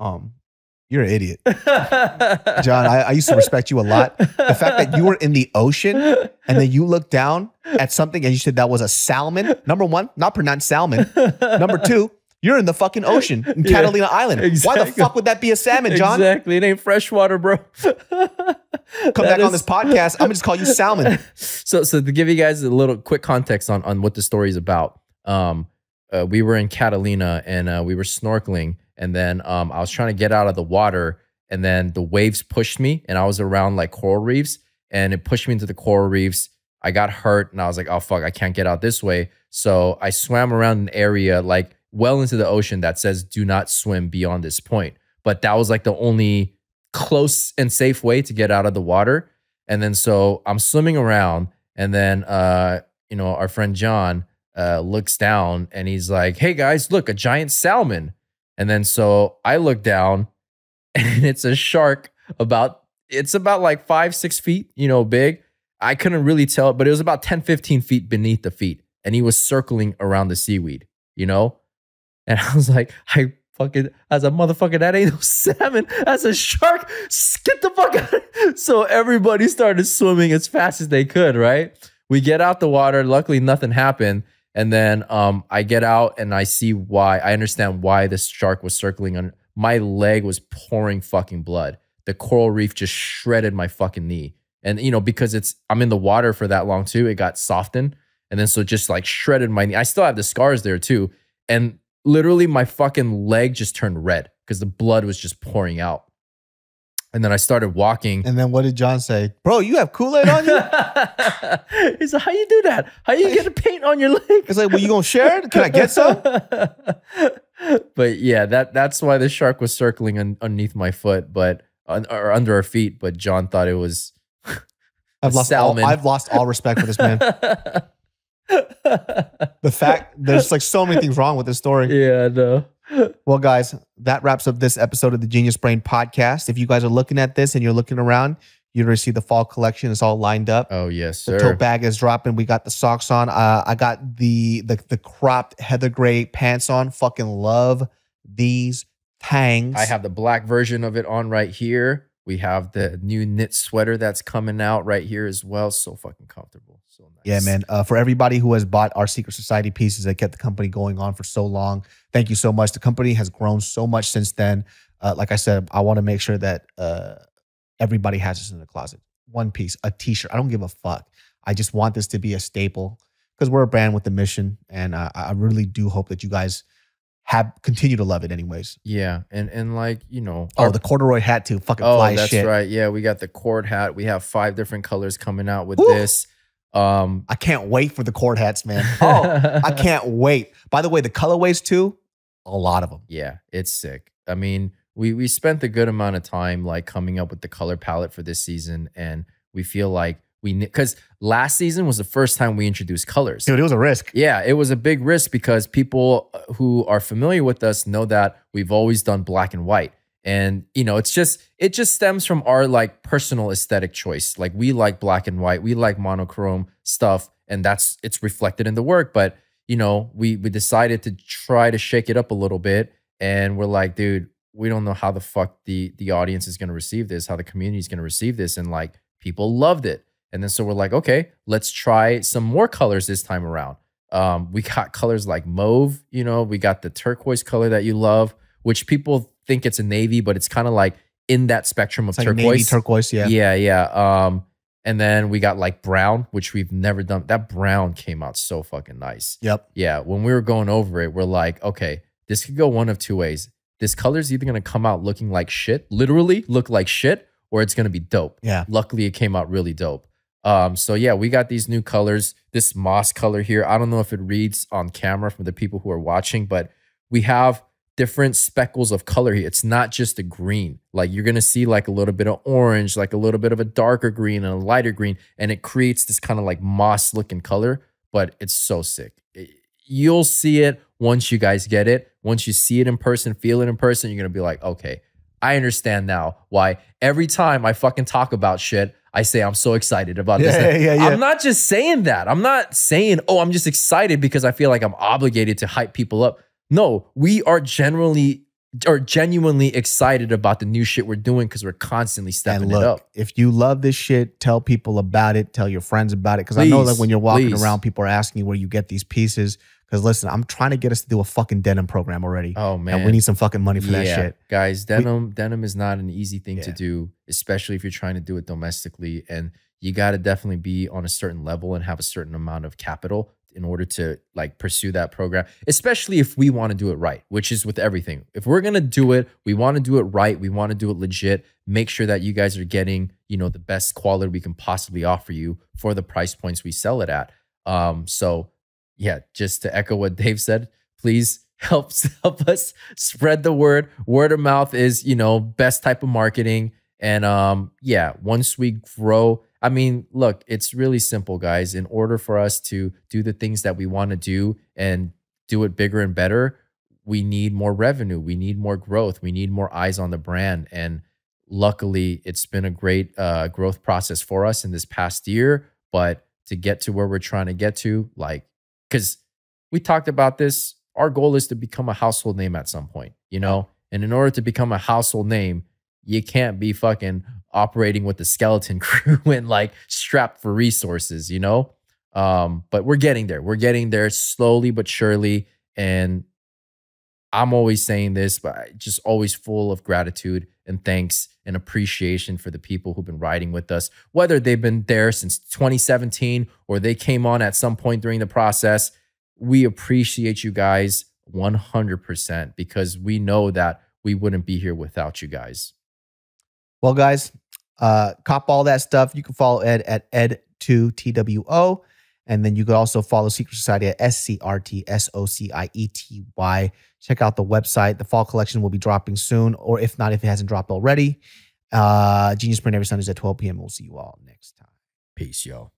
You're an idiot. John, I used to respect you a lot. The fact that you were in the ocean and then you looked down at something and you said that was a salmon. Number one, not pronounced salmon. Number two, you're in the fucking ocean in Catalina Island. Exactly. Why the fuck would that be a salmon, John? Exactly. It ain't freshwater, bro. Come back on this podcast. I'm going to just call you salmon. So to give you guys a little quick context on what the story is about, we were in Catalina and we were snorkeling. And then I was trying to get out of the water, and then the waves pushed me, and I was around like coral reefs, and it pushed me into the coral reefs. I got hurt, and I was like, oh, fuck, I can't get out this way. So I swam around an area like well into the ocean that says do not swim beyond this point. But that was like the only close and safe way to get out of the water. And then so I'm swimming around, and then you know, our friend John looks down, and he's like, hey, guys, look, a giant salmon. And then so I look down, and it's a shark about like 5-6 feet, you know, big. I couldn't really tell, but it was about 10-15 feet beneath the feet. And he was circling around the seaweed, you know? And I was like, I was a motherfucker, that ain't no salmon. That's a shark. Get the fuck out of it. So everybody started swimming as fast as they could, right? We get out the water. Luckily, nothing happened. And then I get out and I see why. I understand why this shark was circling. On my leg was pouring fucking blood. The coral reef just shredded my fucking knee. And, you know, because I'm in the water for that long too, it got softened. And then so just like shredded my knee. I still have the scars there too. And literally my fucking leg just turned red because the blood was just pouring out. And then I started walking. And then what did John say? Bro, you have Kool-Aid on you? He's like, how you do that? How you get a paint on your leg? It's like, well, you gonna share it? Can I get some? But yeah, that's why the shark was circling underneath my foot, but or under our feet. But John thought it was salmon. I've lost all respect for this man. The fact there's like so many things wrong with this story. Yeah, I know. Well, guys, that wraps up this episode of the Genius Brain Podcast. If you guys are looking at this and you're looking around, you're going to see the fall collection. It's all lined up. Oh, yes, sir. The tote bag is dropping. We got the socks on. I got the cropped heather gray pants on. Fucking love these tangs. I have the black version of it on right here. We have the new knit sweater that's coming out right here as well. So fucking comfortable. So nice. Yeah, man. For everybody who has bought our Secret Society pieces that kept the company going on for so long, thank you so much. The company has grown so much since then. Like I said, I want to make sure that everybody has this in the closet. One piece, a t-shirt. I don't give a fuck. I just want this to be a staple because we're a brand with a mission. And I really do hope that you guys continue to love it anyways. Yeah, and like, you know, the corduroy hat too, fucking fly shit. Oh, that's right. Yeah, we got the cord hat. We have 5 different colors coming out with this. I can't wait for the cord hats, man. Oh, I can't wait. By the way, the colorways too, a lot of them. Yeah, it's sick. I mean, we spent a good amount of time like coming up with the color palette for this season, and we feel like because last season was the first time we introduced colors. Dude, it was a risk. Yeah, it was a big risk because people who are familiar with us know that we've always done black and white. And, you know, it just stems from our like personal aesthetic choice. Like we like black and white. We like monochrome stuff. And it's reflected in the work. But, you know, we decided to try to shake it up a little bit. And we're like, dude, we don't know how the fuck the audience is going to receive this, how the community is going to receive this. And like people loved it. And then so we're like, okay, let's try some more colors this time around. We got colors like mauve, you know, we got the turquoise color that you love, which people think it's a navy, but it's kind of like in that spectrum of turquoise. Navy turquoise, yeah. Yeah, yeah. And then we got like brown, which we've never done. That brown came out so fucking nice. Yep. Yeah, when we were going over it, we're like, okay, this could go one of two ways. This color's either going to come out looking like shit, literally look like shit, or it's going to be dope. Yeah. Luckily, it came out really dope. So yeah, we got these new colors, this moss color here. I don't know if it reads on camera from the people who are watching, but we have different speckles of color here. It's not just a green. Like you're gonna see like a little bit of orange, like a little bit of a darker green and a lighter green, and it creates this kind of like moss looking color, but it's so sick. You'll see it once you guys get it. Once you see it in person, feel it in person, you're gonna be like, okay, I understand now why every time I fucking talk about shit, I say I'm so excited about this. Yeah. I'm not just saying that. I'm not saying, oh, I'm just excited because I feel like I'm obligated to hype people up. No, we are genuinely excited about the new shit we're doing because we're constantly stepping it up. If you love this shit, tell people about it. Tell your friends about it. Because I know that when you're walking around, people are asking you where you get these pieces. Because listen, I'm trying to get us to do a fucking denim program already. Oh, man. And we need some fucking money for that shit. Guys, denim is not an easy thing to do, especially if you're trying to do it domestically. And you got to definitely be on a certain level and have a certain amount of capital in order to like pursue that program, especially if we want to do it right, which is with everything. If we're going to do it, we want to do it right. We want to do it legit. Make sure that you guys are getting, you know, the best quality we can possibly offer you for the price points we sell it at. So yeah, just to echo what Dave said, please help us spread the word. Word of mouth is, you know, best type of marketing. And yeah, once we grow, I mean, look, it's really simple, guys. In order for us to do the things that we want to do and do it bigger and better, we need more revenue. We need more growth. We need more eyes on the brand. And luckily, it's been a great growth process for us in this past year. But to get to where we're trying to get to, like, because we talked about this, our goal is to become a household name at some point, you know? And in order to become a household name, you can't be fucking operating with the skeleton crew and like strapped for resources, you know? But we're getting there. We're getting there slowly but surely. And I'm always saying this, but just always full of gratitude and thanks and appreciation for the people who've been riding with us, whether they've been there since 2017 or they came on at some point during the process. We appreciate you guys 100% because we know that we wouldn't be here without you guys. Well, guys, cop all that stuff. You can follow Ed at Ed2TWO. And then you can also follow Secret Society at SCRT SOCIETY. Check out the website. The fall collection will be dropping soon, or if not, if it hasn't dropped already. Genius Brain every Sunday at 12 p.m. We'll see you all next time. Peace, yo.